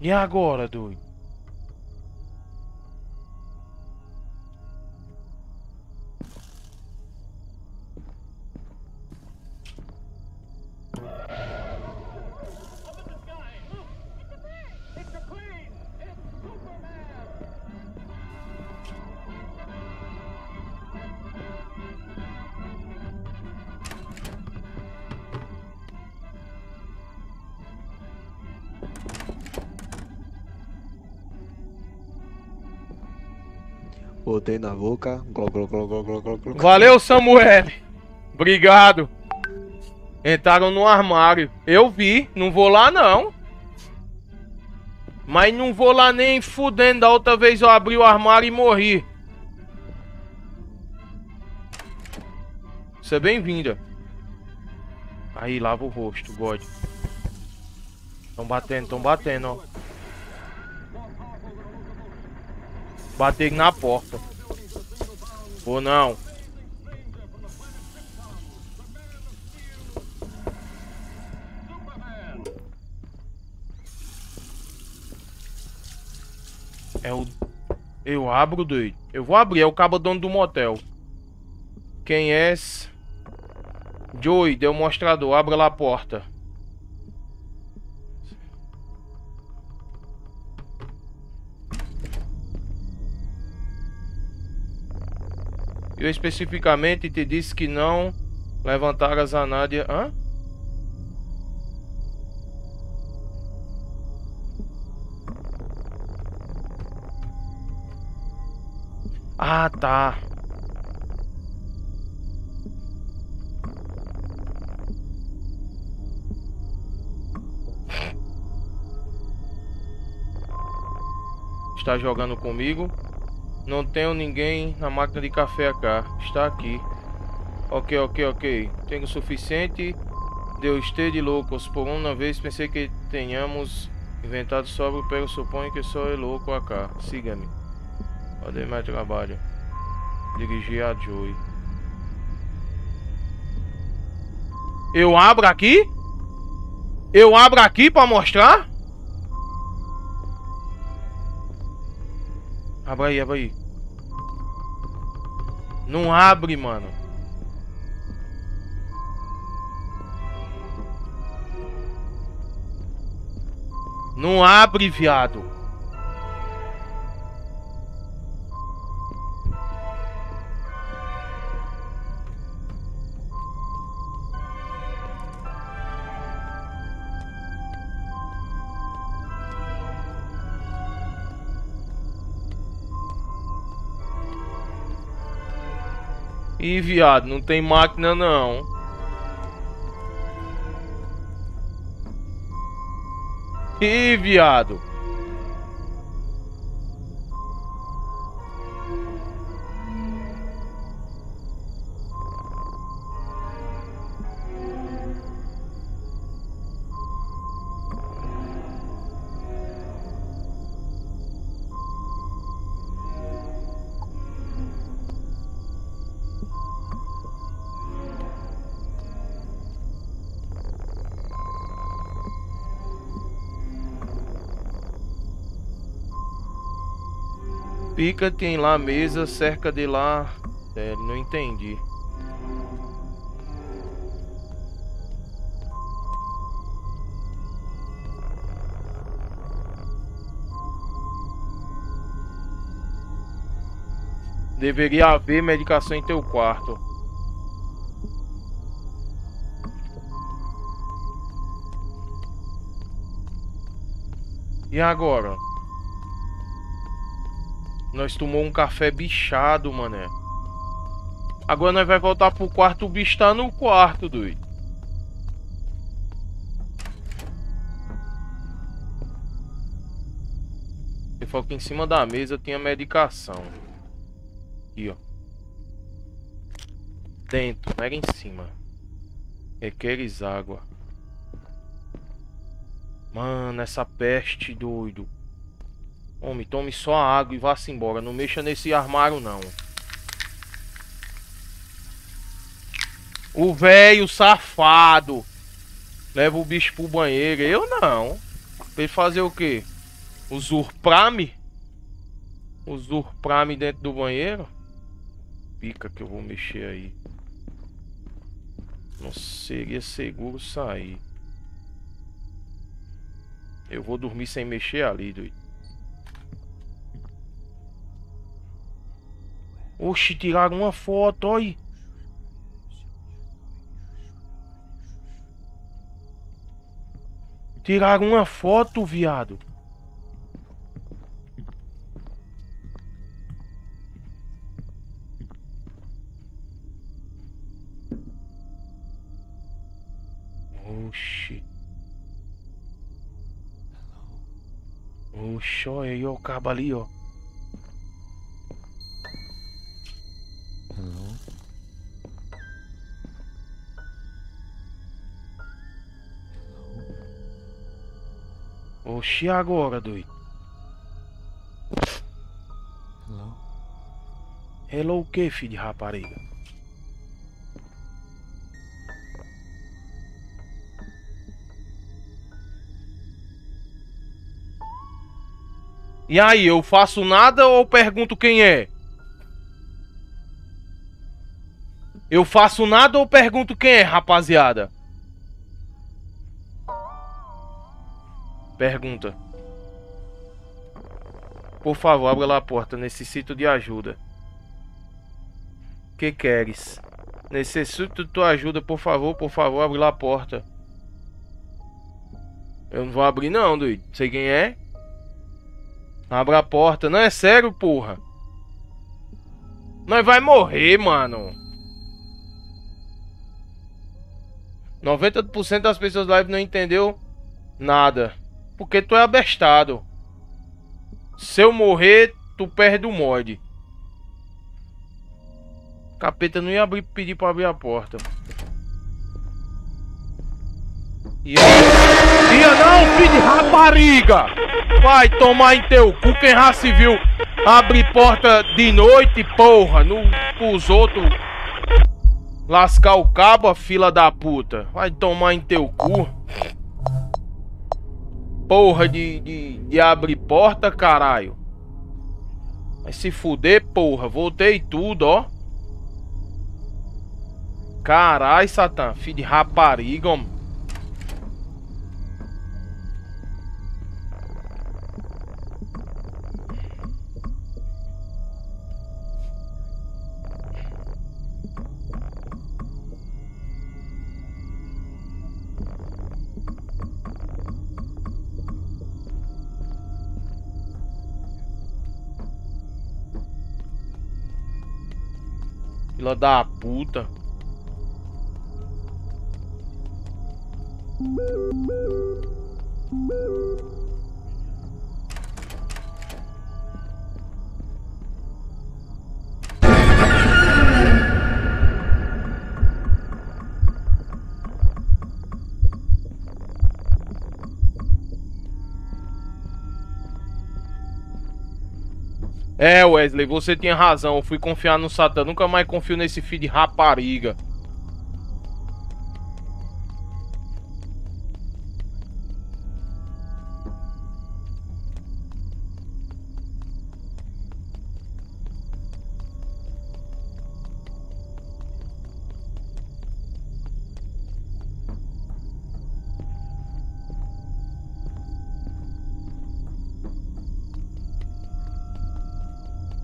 E agora, doido? Botei na boca. Glo, glo, glo, glo, glo, glo, glo. Valeu, Samuel. Obrigado. Entraram no armário. Eu vi. Não vou lá, não. Mas não vou lá nem fudendo. Da outra vez eu abri o armário e morri. Seja bem-vinda. Aí, lava o rosto, God. Tão batendo, tão batendo, ó. Bater na porta. Ou não. É o... Eu abro, doido. Eu vou abrir. É o cabo dono do motel. Quem é esse? Joey, deu mostrador. Abra lá a porta. Eu especificamente te disse que não levantar a Zanádia. Hã? Ah, tá. está jogando comigo. Não tenho ninguém na máquina de café cá. Está aqui. Ok, ok, ok. Tenho o suficiente. Deus ter de loucos. Por uma vez pensei que tenhamos inventado sobre, pero suponho que só é louco a cá. Siga-me. Cadê mais trabalho? Dirigir a Joey. Eu abro aqui? Eu abro aqui pra mostrar? Abra aí, abra aí. Não abre, mano. Não abre, viado. Ih, viado, não tem máquina não. Ih, viado. Pica tem lá mesa, cerca de lá. É, não entendi. Deveria haver medicação em teu quarto. E agora? Nós tomou um café bichado, mané. Agora nós vai voltar pro quarto. O bicho tá no quarto, doido. Você falou que em cima da mesa tinha medicação. Aqui, ó. Dentro, não era em cima. Requeres água. Mano, essa peste, doido. Homem, tome só a água e vá-se embora. Não mexa nesse armário, não. O velho safado. Leva o bicho pro banheiro. Eu não. Pra ele fazer o quê? Usurpar-me? Usurpar-me dentro do banheiro? Pica que eu vou mexer aí. Não seria seguro sair. Eu vou dormir sem mexer ali, doido. Oxe, tiraram uma foto, olha. Tiraram uma foto, viado. Oxe. Oxe, olha aí, ó, o cabo ali, ó. Oxi, agora, doido. Hello? Hello o que, filho de rapariga? E aí, eu faço nada ou pergunto quem é? Eu faço nada ou pergunto quem é, rapaziada? Pergunta. Por favor, abra lá a porta. Necessito de ajuda. Que queres? Necessito de tua ajuda, por favor, por favor, abre lá a porta. Eu não vou abrir não, doido. Sei quem é. Abra a porta. Não, é sério, porra. Nós vai morrer, mano. noventa por cento das pessoas live não entendeu nada. Porque tu é abestado. Se eu morrer, tu perde o mod. Capeta não ia abrir, pedir pra abrir a porta. Ia, ia não, filho de rapariga! Vai tomar em teu cu, quem já se viu abrir porta de noite, porra, no, pros outros lascar o cabo, a fila da puta. Vai tomar em teu cu. Porra de, de, de abrir porta, caralho. Vai se fuder, porra. Voltei tudo, ó. Caralho, Satã. Filho de rapariga, homem. Filha da puta. É, Wesley, você tinha razão. Eu fui confiar no Satã. Nunca mais confio nesse filho de rapariga.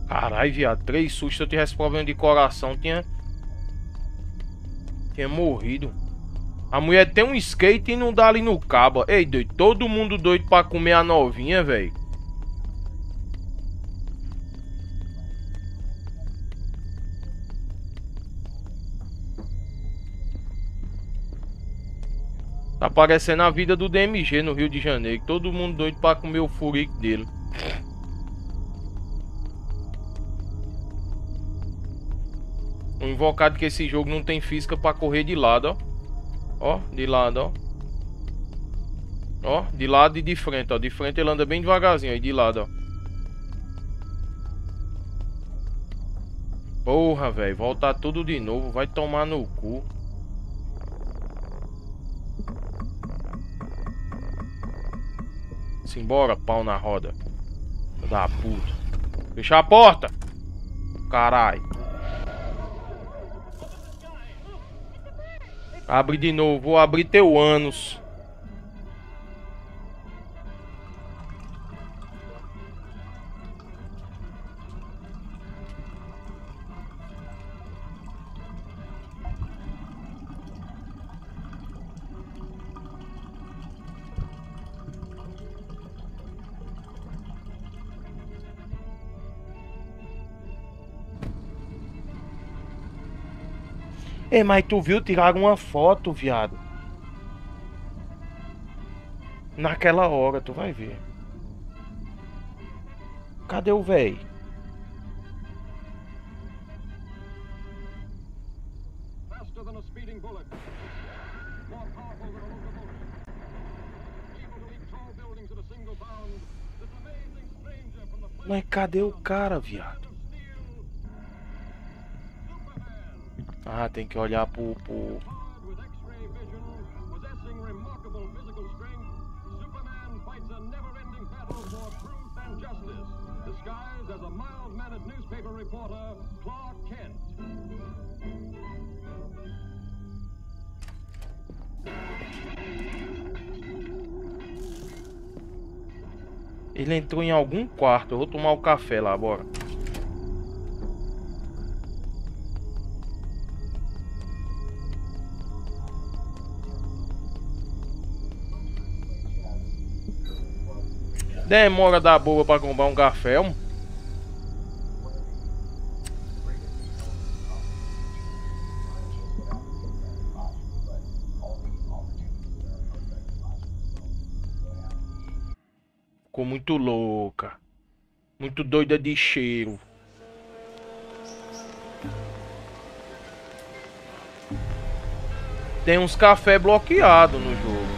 Caralho, viado, três sustos, se eu tivesse problema de coração, tinha... Tinha morrido. A mulher tem um skate e não dá ali no cabo. Ei, doido, todo mundo doido pra comer a novinha, velho. Tá parecendo a vida do D M G no Rio de Janeiro. Todo mundo doido pra comer o furico dele. Invocado que esse jogo não tem física pra correr de lado, ó. Ó, de lado, ó. Ó, de lado e de frente, ó. De frente ele anda bem devagarzinho, aí de lado, ó. Porra, velho, voltar tudo de novo. Vai tomar no cu. Simbora, pau na roda. Da puta. Fechar a porta. Caralho. Abre de novo, vou abrir teu ânus. Ei, mas tu viu? Tiraram uma foto, viado. Naquela hora, tu vai ver. Cadê o véi? Mas cadê o cara, viado? Ah, tem que olhar pro... pro... Ele entrou em algum quarto. Eu vou tomar o café lá, bora. Demora da boa pra comprar um café, mano. Ficou muito louca. Muito doida de cheiro. Tem uns café bloqueado no jogo.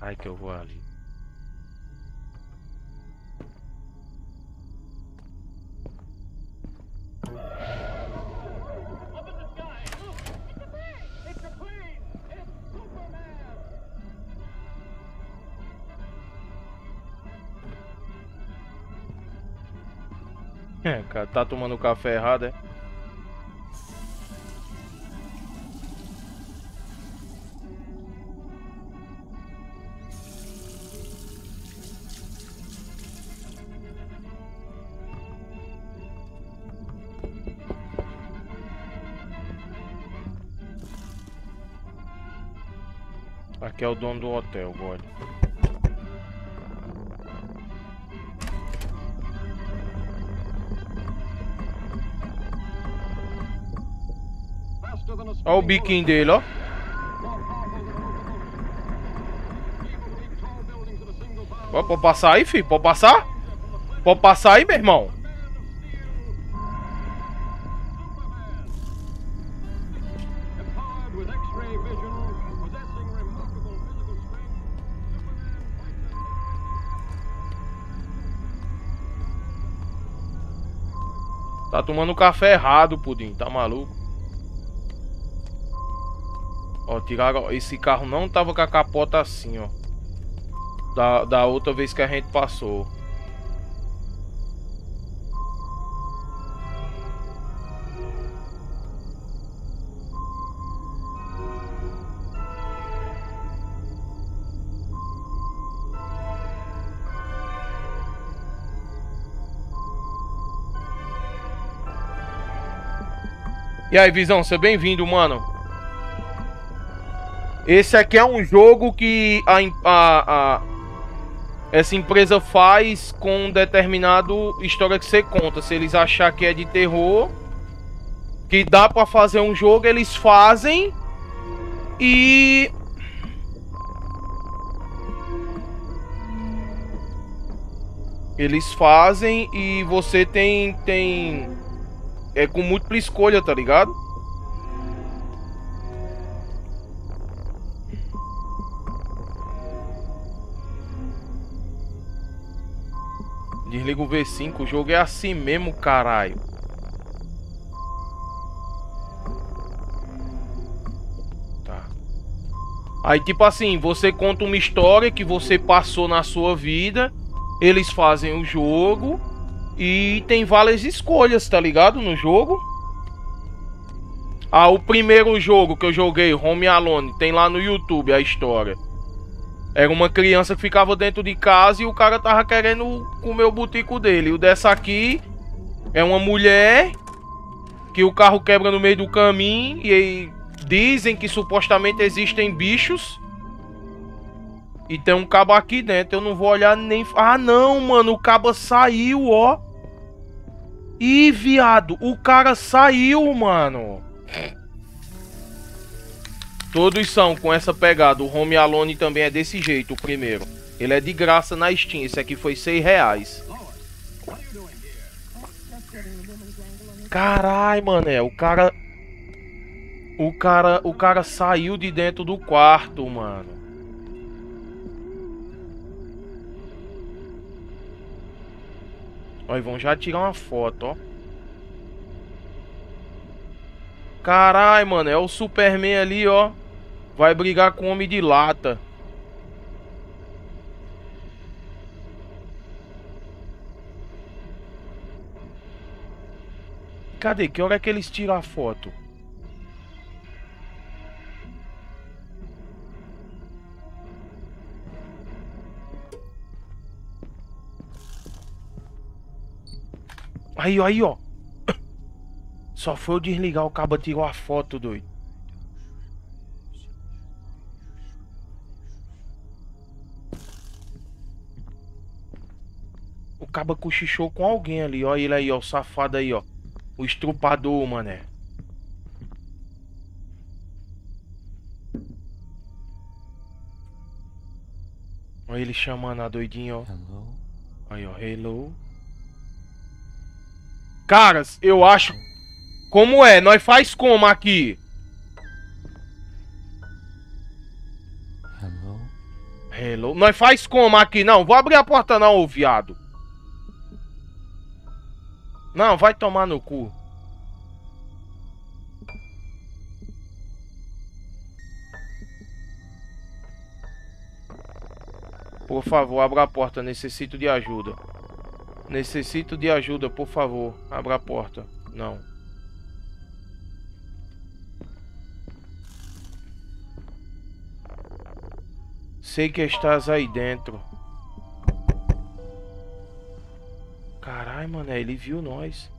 Ai, que eu vou ali. É, cara, tá tomando café errado, é? Que é o dono do hotel, God. Olha o biquinho dele, ó. Ó, pode passar aí, filho? Pode passar? Pode passar aí, meu irmão? Tá tomando café errado, Pudim. Tá maluco? Ó, tiraram... Esse carro não tava com a capota assim, ó. Da, da outra vez que a gente passou. E aí, Visão, seja bem-vindo, mano. Esse aqui é um jogo que a, a, a, essa empresa faz com um determinado história que você conta. Se eles achar que é de terror, que dá pra fazer um jogo, eles fazem. E... Eles fazem e você tem... tem... É com múltipla escolha, tá ligado? Desliga o V cinco, o jogo é assim mesmo, caralho. Tá. Aí, tipo assim, você conta uma história que você passou na sua vida, eles fazem o jogo... E tem várias escolhas, tá ligado? No jogo. Ah, o primeiro jogo que eu joguei, Home Alone, tem lá no YouTube a história. Era uma criança que ficava dentro de casa e o cara tava querendo comer o botico dele. E o dessa aqui é uma mulher que o carro quebra no meio do caminho. E aí dizem que supostamente existem bichos. E tem um cabo aqui dentro, eu não vou olhar nem... Ah, não, mano, o cabo saiu, ó. Ih, viado, o cara saiu, mano. Todos são com essa pegada. O Home Alone também é desse jeito, o primeiro. Ele é de graça na Steam. Esse aqui foi seis reais. Carai, mané, o cara... O cara, o cara saiu de dentro do quarto, mano. Ó, e vão já tirar uma foto, ó. Carai, mano, é o Superman ali, ó. Vai brigar com o Homem de Lata. Cadê? Que hora é que eles tiram a foto? Aí, ó, aí, ó. Só foi eu desligar, o cabo tirou a foto, doido. O cabo cochichou com alguém ali, ó. Ele aí, ó, o safado aí, ó. O estrupador, mané. Olha ele chamando a doidinha, ó. Hello. Aí, ó, hello. Caras, eu acho... Como é? Nós faz como aqui? Hello. Hello. Nós faz como aqui? Não, vou abrir a porta não, ô viado. Não, vai tomar no cu. Por favor, abra a porta. Necessito de ajuda. Necessito de ajuda, por favor. Abra a porta. Não. Sei que estás aí dentro. Caralho, mano, ele viu nós.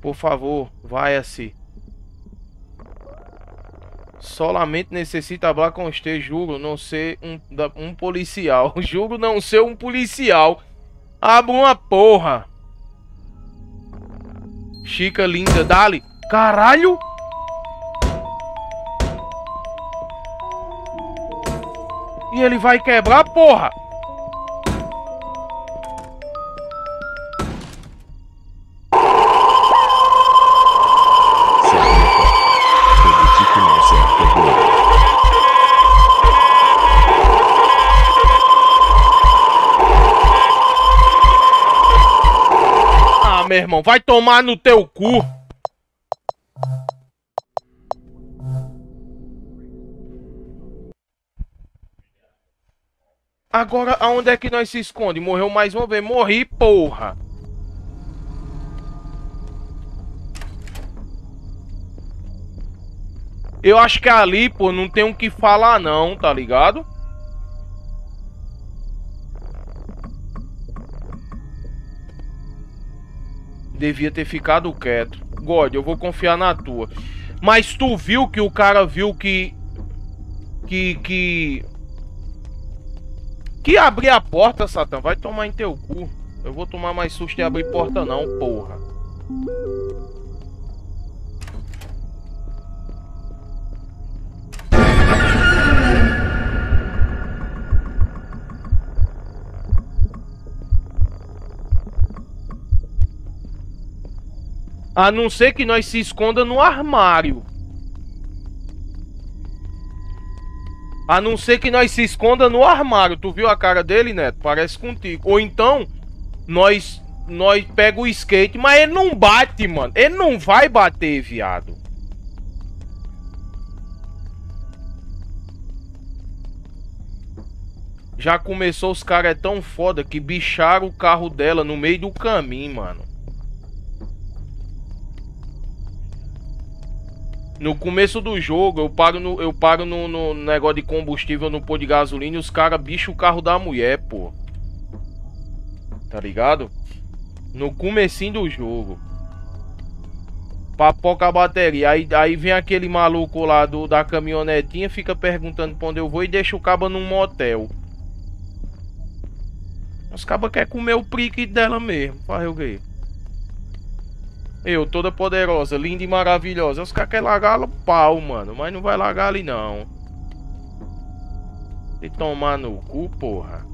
Por favor, vai assim. Solamente necessita falar com você, juro não ser um, um policial. Juro não ser um policial. Abra uma porra. Chica linda, dali. Caralho! E ele vai quebrar, porra! Meu irmão, vai tomar no teu cu. Agora, aonde é que nós se esconde? Morreu mais uma vez. Morri, porra. Eu acho que ali, pô, não tem o que falar não, tá ligado? Devia ter ficado quieto. God, eu vou confiar na tua. Mas tu viu que o cara viu que... Que... Que... Que abrir a porta, Satã? Vai tomar em teu cu. Eu vou tomar mais susto e abrir porta não, porra. A não ser que nós se esconda no armário. A não ser que nós se esconda no armário. Tu viu a cara dele, Neto? Parece contigo. Ou então, nós, nós pega o skate. Mas ele não bate, mano. Ele não vai bater, viado. Já começou, os caras é tão foda que bicharam o carro dela no meio do caminho, mano. No começo do jogo, eu paro no, eu paro no, no negócio de combustível, no pôr de gasolina, e os caras bicham o carro da mulher, pô. Tá ligado? No comecinho do jogo. Papoca a bateria. Aí, aí vem aquele maluco lá do, da caminhonetinha, fica perguntando pra onde eu vou e deixa o caba num motel. Os cabas querem comer o prick dela mesmo. Faz o quê? Eu, toda poderosa, linda e maravilhosa. Os caras querem largar o pau, mano. Mas não vai largar ali, não. E tomar no cu, porra.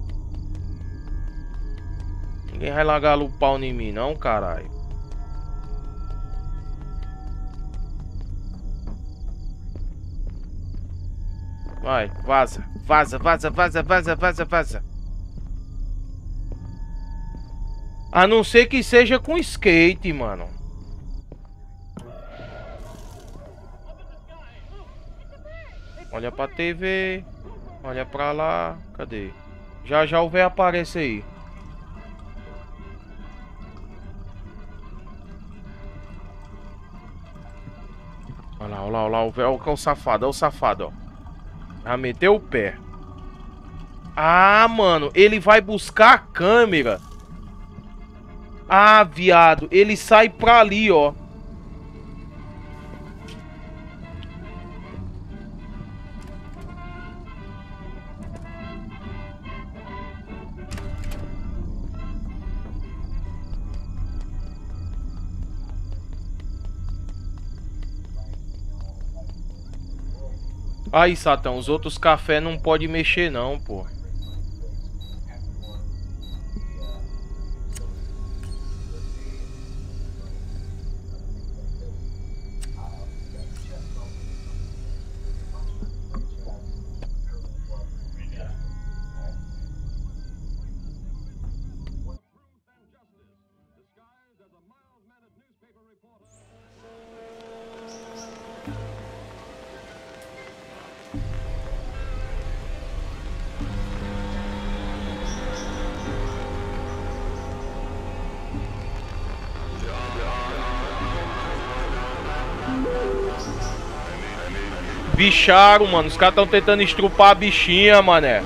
Ninguém vai largar o pau em mim, não, caralho. Vai, vaza, vaza, vaza, vaza, vaza, vaza, vaza. A não ser que seja com skate, mano. Olha pra T V. Olha pra lá. Cadê? Já já o véio aparece aí. Olha lá, olha lá, olha lá. O véio é o safado, é o safado, ó. Ah, meteu o pé. Ah, mano, ele vai buscar a câmera. Ah, viado, ele sai pra ali, ó. Aí, Satã, os outros café não pode mexer não, pô. Bicharam, mano. Os caras estão tentando estrupar a bichinha, mané.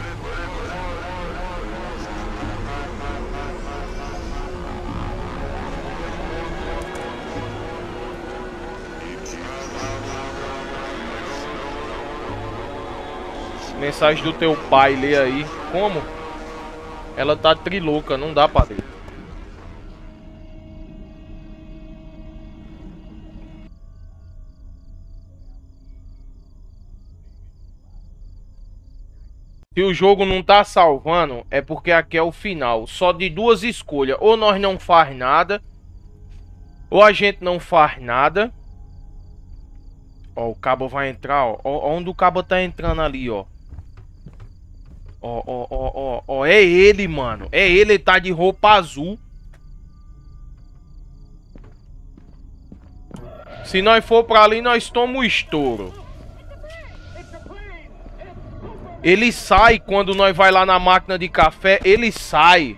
Mensagem do teu pai, lê aí. Como? Ela tá trilouca, não dá pra ler. Se o jogo não tá salvando, é porque aqui é o final. Só de duas escolhas. Ou nós não faz nada. Ou a gente não faz nada. Ó, o cabo vai entrar, ó. Ó, onde o cabo tá entrando ali, ó. Ó, ó, ó, ó, ó. É ele, mano. É ele, ele tá de roupa azul. Se nós for pra ali, nós tomamos o estouro. Ele sai quando nós vai lá na máquina de café, ele sai.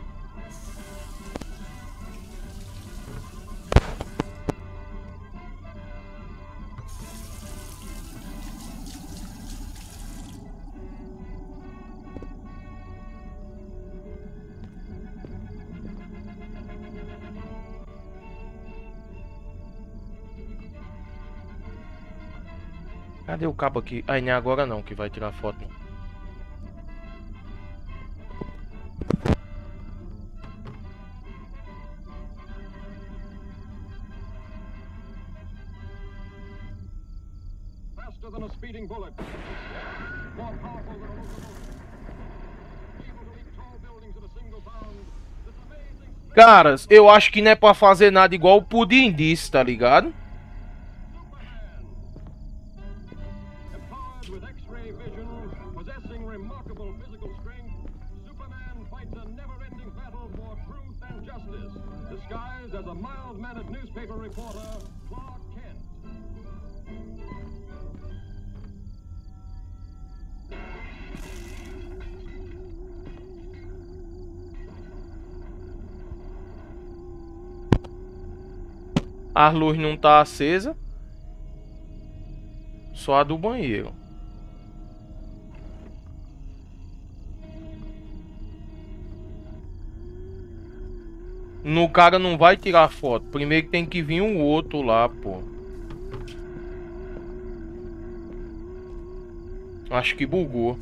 Cadê o cabo aqui? Ai, nem agora não, que vai tirar foto. Caras, eu acho que não é pra fazer nada igual o Pudim disse, tá ligado? A luz não tá acesa. Só a do banheiro. No cara não vai tirar foto. Primeiro tem que vir um outro lá, pô. Acho que bugou.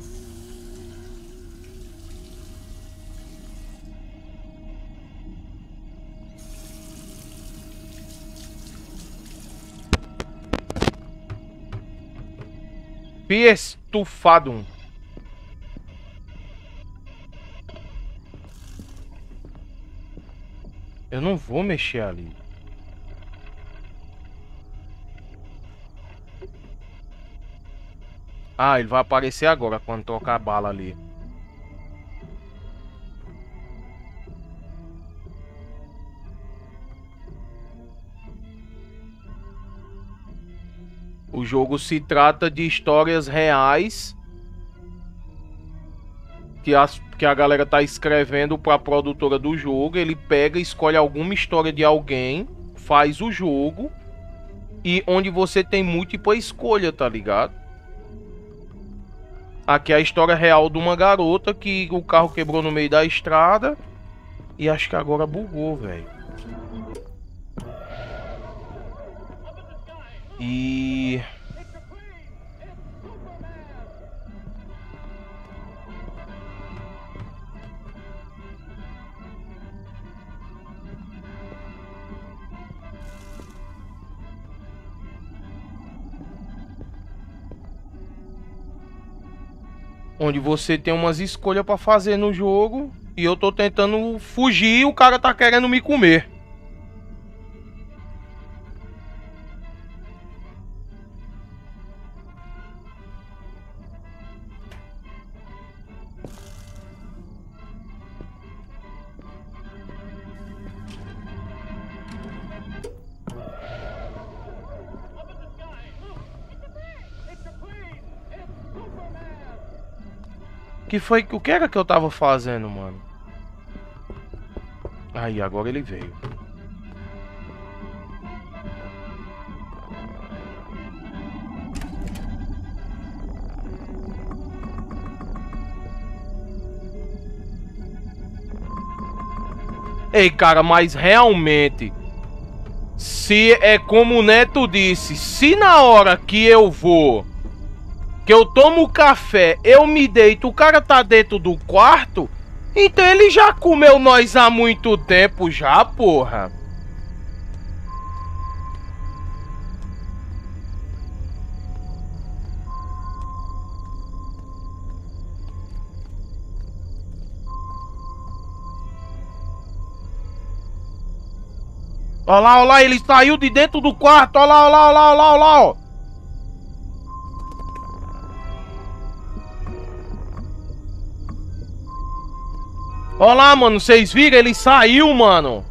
Fears to Fathom. Eu não vou mexer ali. Ah, ele vai aparecer agora quando tocar a bala ali. O jogo se trata de histórias reais que, as, que a galera tá escrevendo para a produtora do jogo. Ele pega, escolhe alguma história de alguém, faz o jogo e onde você tem múltipla escolha, tá ligado? Aqui é a história real de uma garota que o carro quebrou no meio da estrada. E acho que agora bugou, velho. E... onde você tem umas escolhas pra fazer no jogo. E eu tô tentando fugir e o cara tá querendo me comer. Que foi? O que era que eu tava fazendo, mano? Aí, agora ele veio. Ei, cara, mas realmente... Se é como o Neto disse, se na hora que eu vou... que eu tomo café, eu me deito, o cara tá dentro do quarto, então ele já comeu nós há muito tempo já, porra. Olha lá, olha lá, ele saiu de dentro do quarto, olha lá, olha lá, olha lá, olha lá, olha lá. Olha lá, mano, vocês viram? Ele saiu, mano.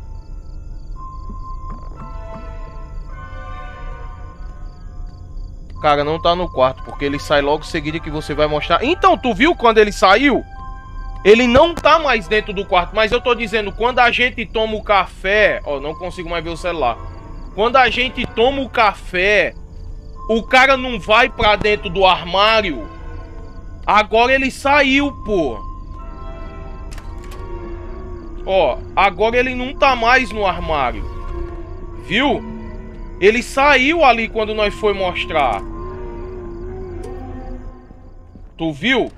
Cara, não tá no quarto, porque ele sai logo em seguida que você vai mostrar. Então, tu viu quando ele saiu? Ele não tá mais dentro do quarto, mas eu tô dizendo, quando a gente toma o café... Ó, não consigo mais ver o celular. Quando a gente toma o café, o cara não vai pra dentro do armário. Agora ele saiu, pô. Ó, agora ele não tá mais no armário. Viu? Ele saiu ali quando nós foi mostrar. Tu viu?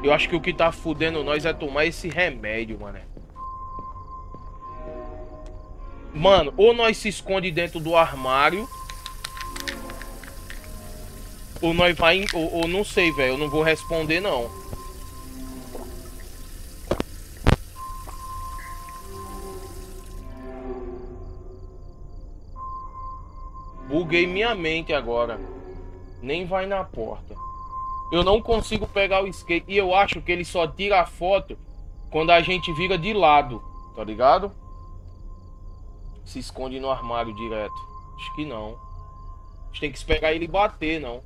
Eu acho que o que tá fudendo nós é tomar esse remédio, mano. Mano, ou nós se esconde dentro do armário... Ou nós vai... Ou, ou não sei, velho. Eu não vou responder, não. Buguei minha mente agora. Nem vai na porta. Eu não consigo pegar o skate. E eu acho que ele só tira a foto quando a gente vira de lado. Tá ligado? Se esconde no armário direto. Acho que não. A gente tem que esperar ele bater, não.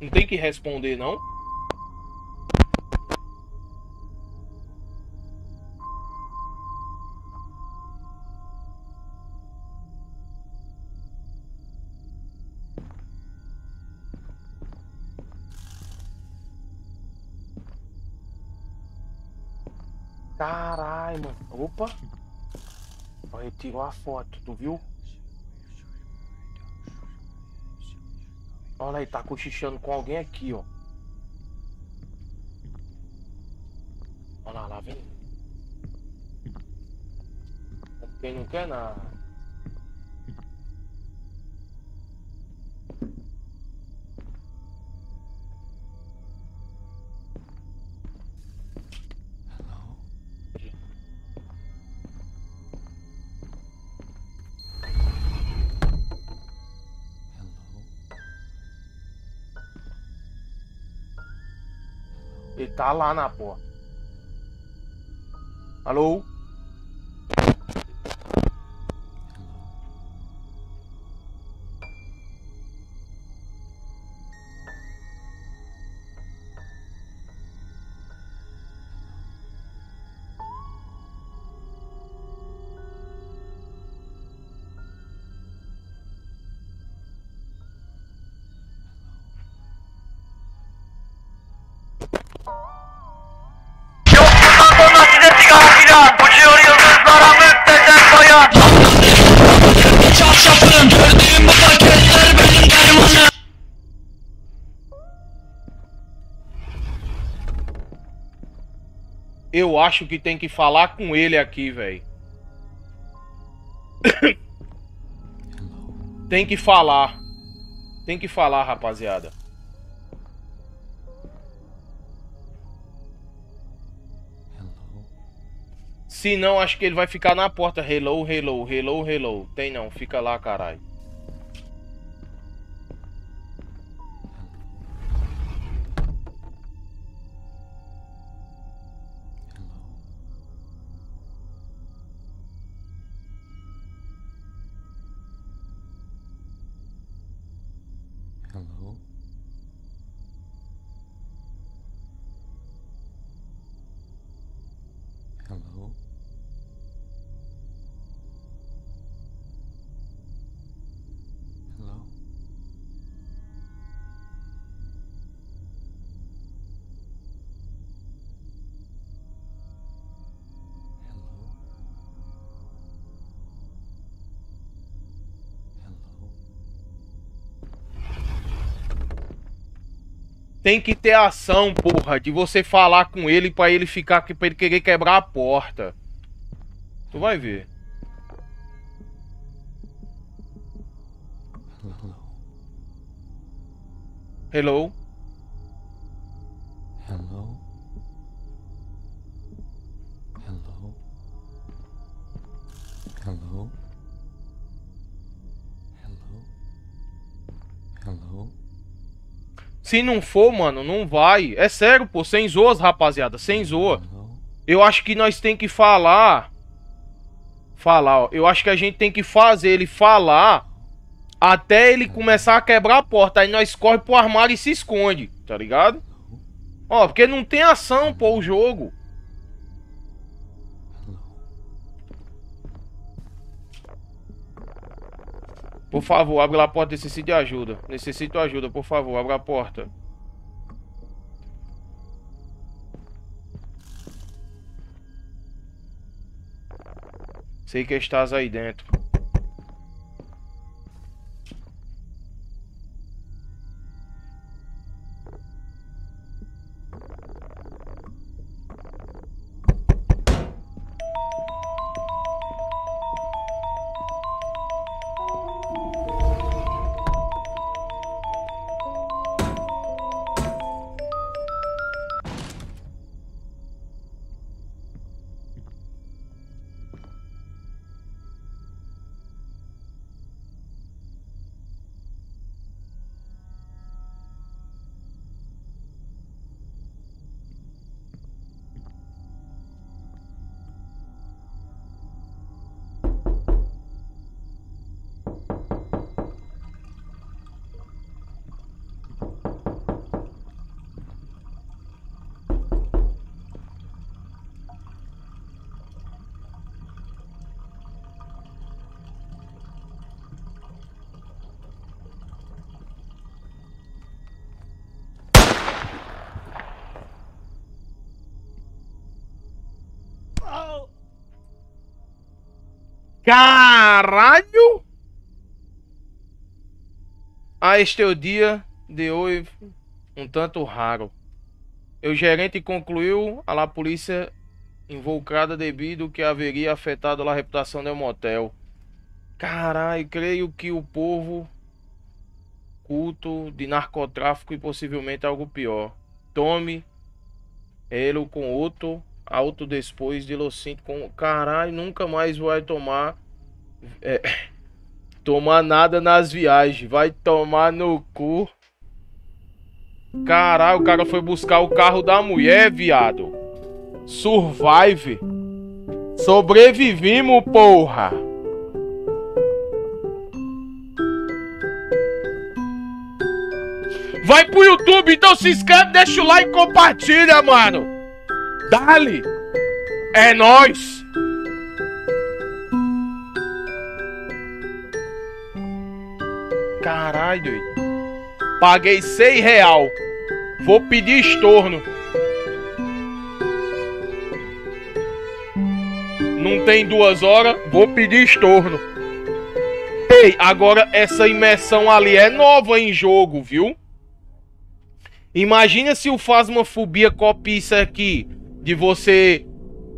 Não tem que responder, não? Caralho, mano. Opa. Ele tirou a foto, tu viu? Olha aí, tá cochichando com alguém aqui, ó. Olha lá, lá vem. Quem não quer nada. Ele tá lá na porta. Alô? Eu acho que tem que falar com ele aqui, velho. Tem que falar. Tem que falar, rapaziada. Se não, acho que ele vai ficar na porta. Hello, hello, hello, hello. Tem não, fica lá, caralho. Tem que ter ação, porra, de você falar com ele pra ele ficar, pra ele querer quebrar a porta. Tu vai ver. Hello? Hello? Hello? Hello? Hello? Hello? Se não for, mano, não vai. É sério, pô. Sem zoas, rapaziada. Sem zoa. Eu acho que nós tem que falar. Falar, ó. Eu acho que a gente tem que fazer ele falar até ele começar a quebrar a porta. Aí nós corre pro armário e se esconde. Tá ligado? Ó, porque não tem ação, pô, o jogo. Por favor, abre a porta, necessito de ajuda. Necessito ajuda, por favor, abre a porta. Sei que estás aí dentro. Caralho! Ah, este é o dia de hoje, um tanto raro. O gerente concluiu a la polícia invocada devido que haveria afetado a reputação do motel. Caralho, creio que o povo culto de narcotráfico e possivelmente algo pior. Tome ele com outro auto depois de los cinco com... Caralho, nunca mais vai tomar... É, tomar nada nas viagens. Vai tomar no cu. Caralho, o cara foi buscar o carro da mulher, viado. Survive. Sobrevivimos, porra. Vai pro YouTube, então se inscreve, deixa o like e compartilha, mano. Dale. É nóis. Caralho, doido. Paguei seis real. Vou pedir estorno. Não tem duas horas, vou pedir estorno. Ei, agora essa imersão ali é nova em jogo, viu? Imagina se o Fasmafobia copia isso aqui. De você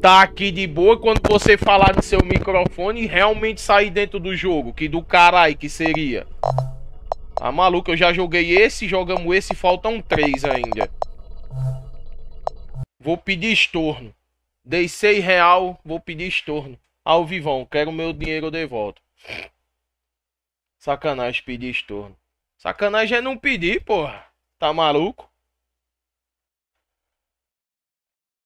tá aqui de boa, quando você falar de seu microfone e realmente sair dentro do jogo. Que do caralho que seria. Ah, maluco, eu já joguei esse, jogamos esse, faltam três ainda. Vou pedir estorno. Dei seis real, vou pedir estorno. Ao vivão, quero meu dinheiro de volta. Sacanagem pedir estorno. Sacanagem é não pedir, porra. Tá maluco?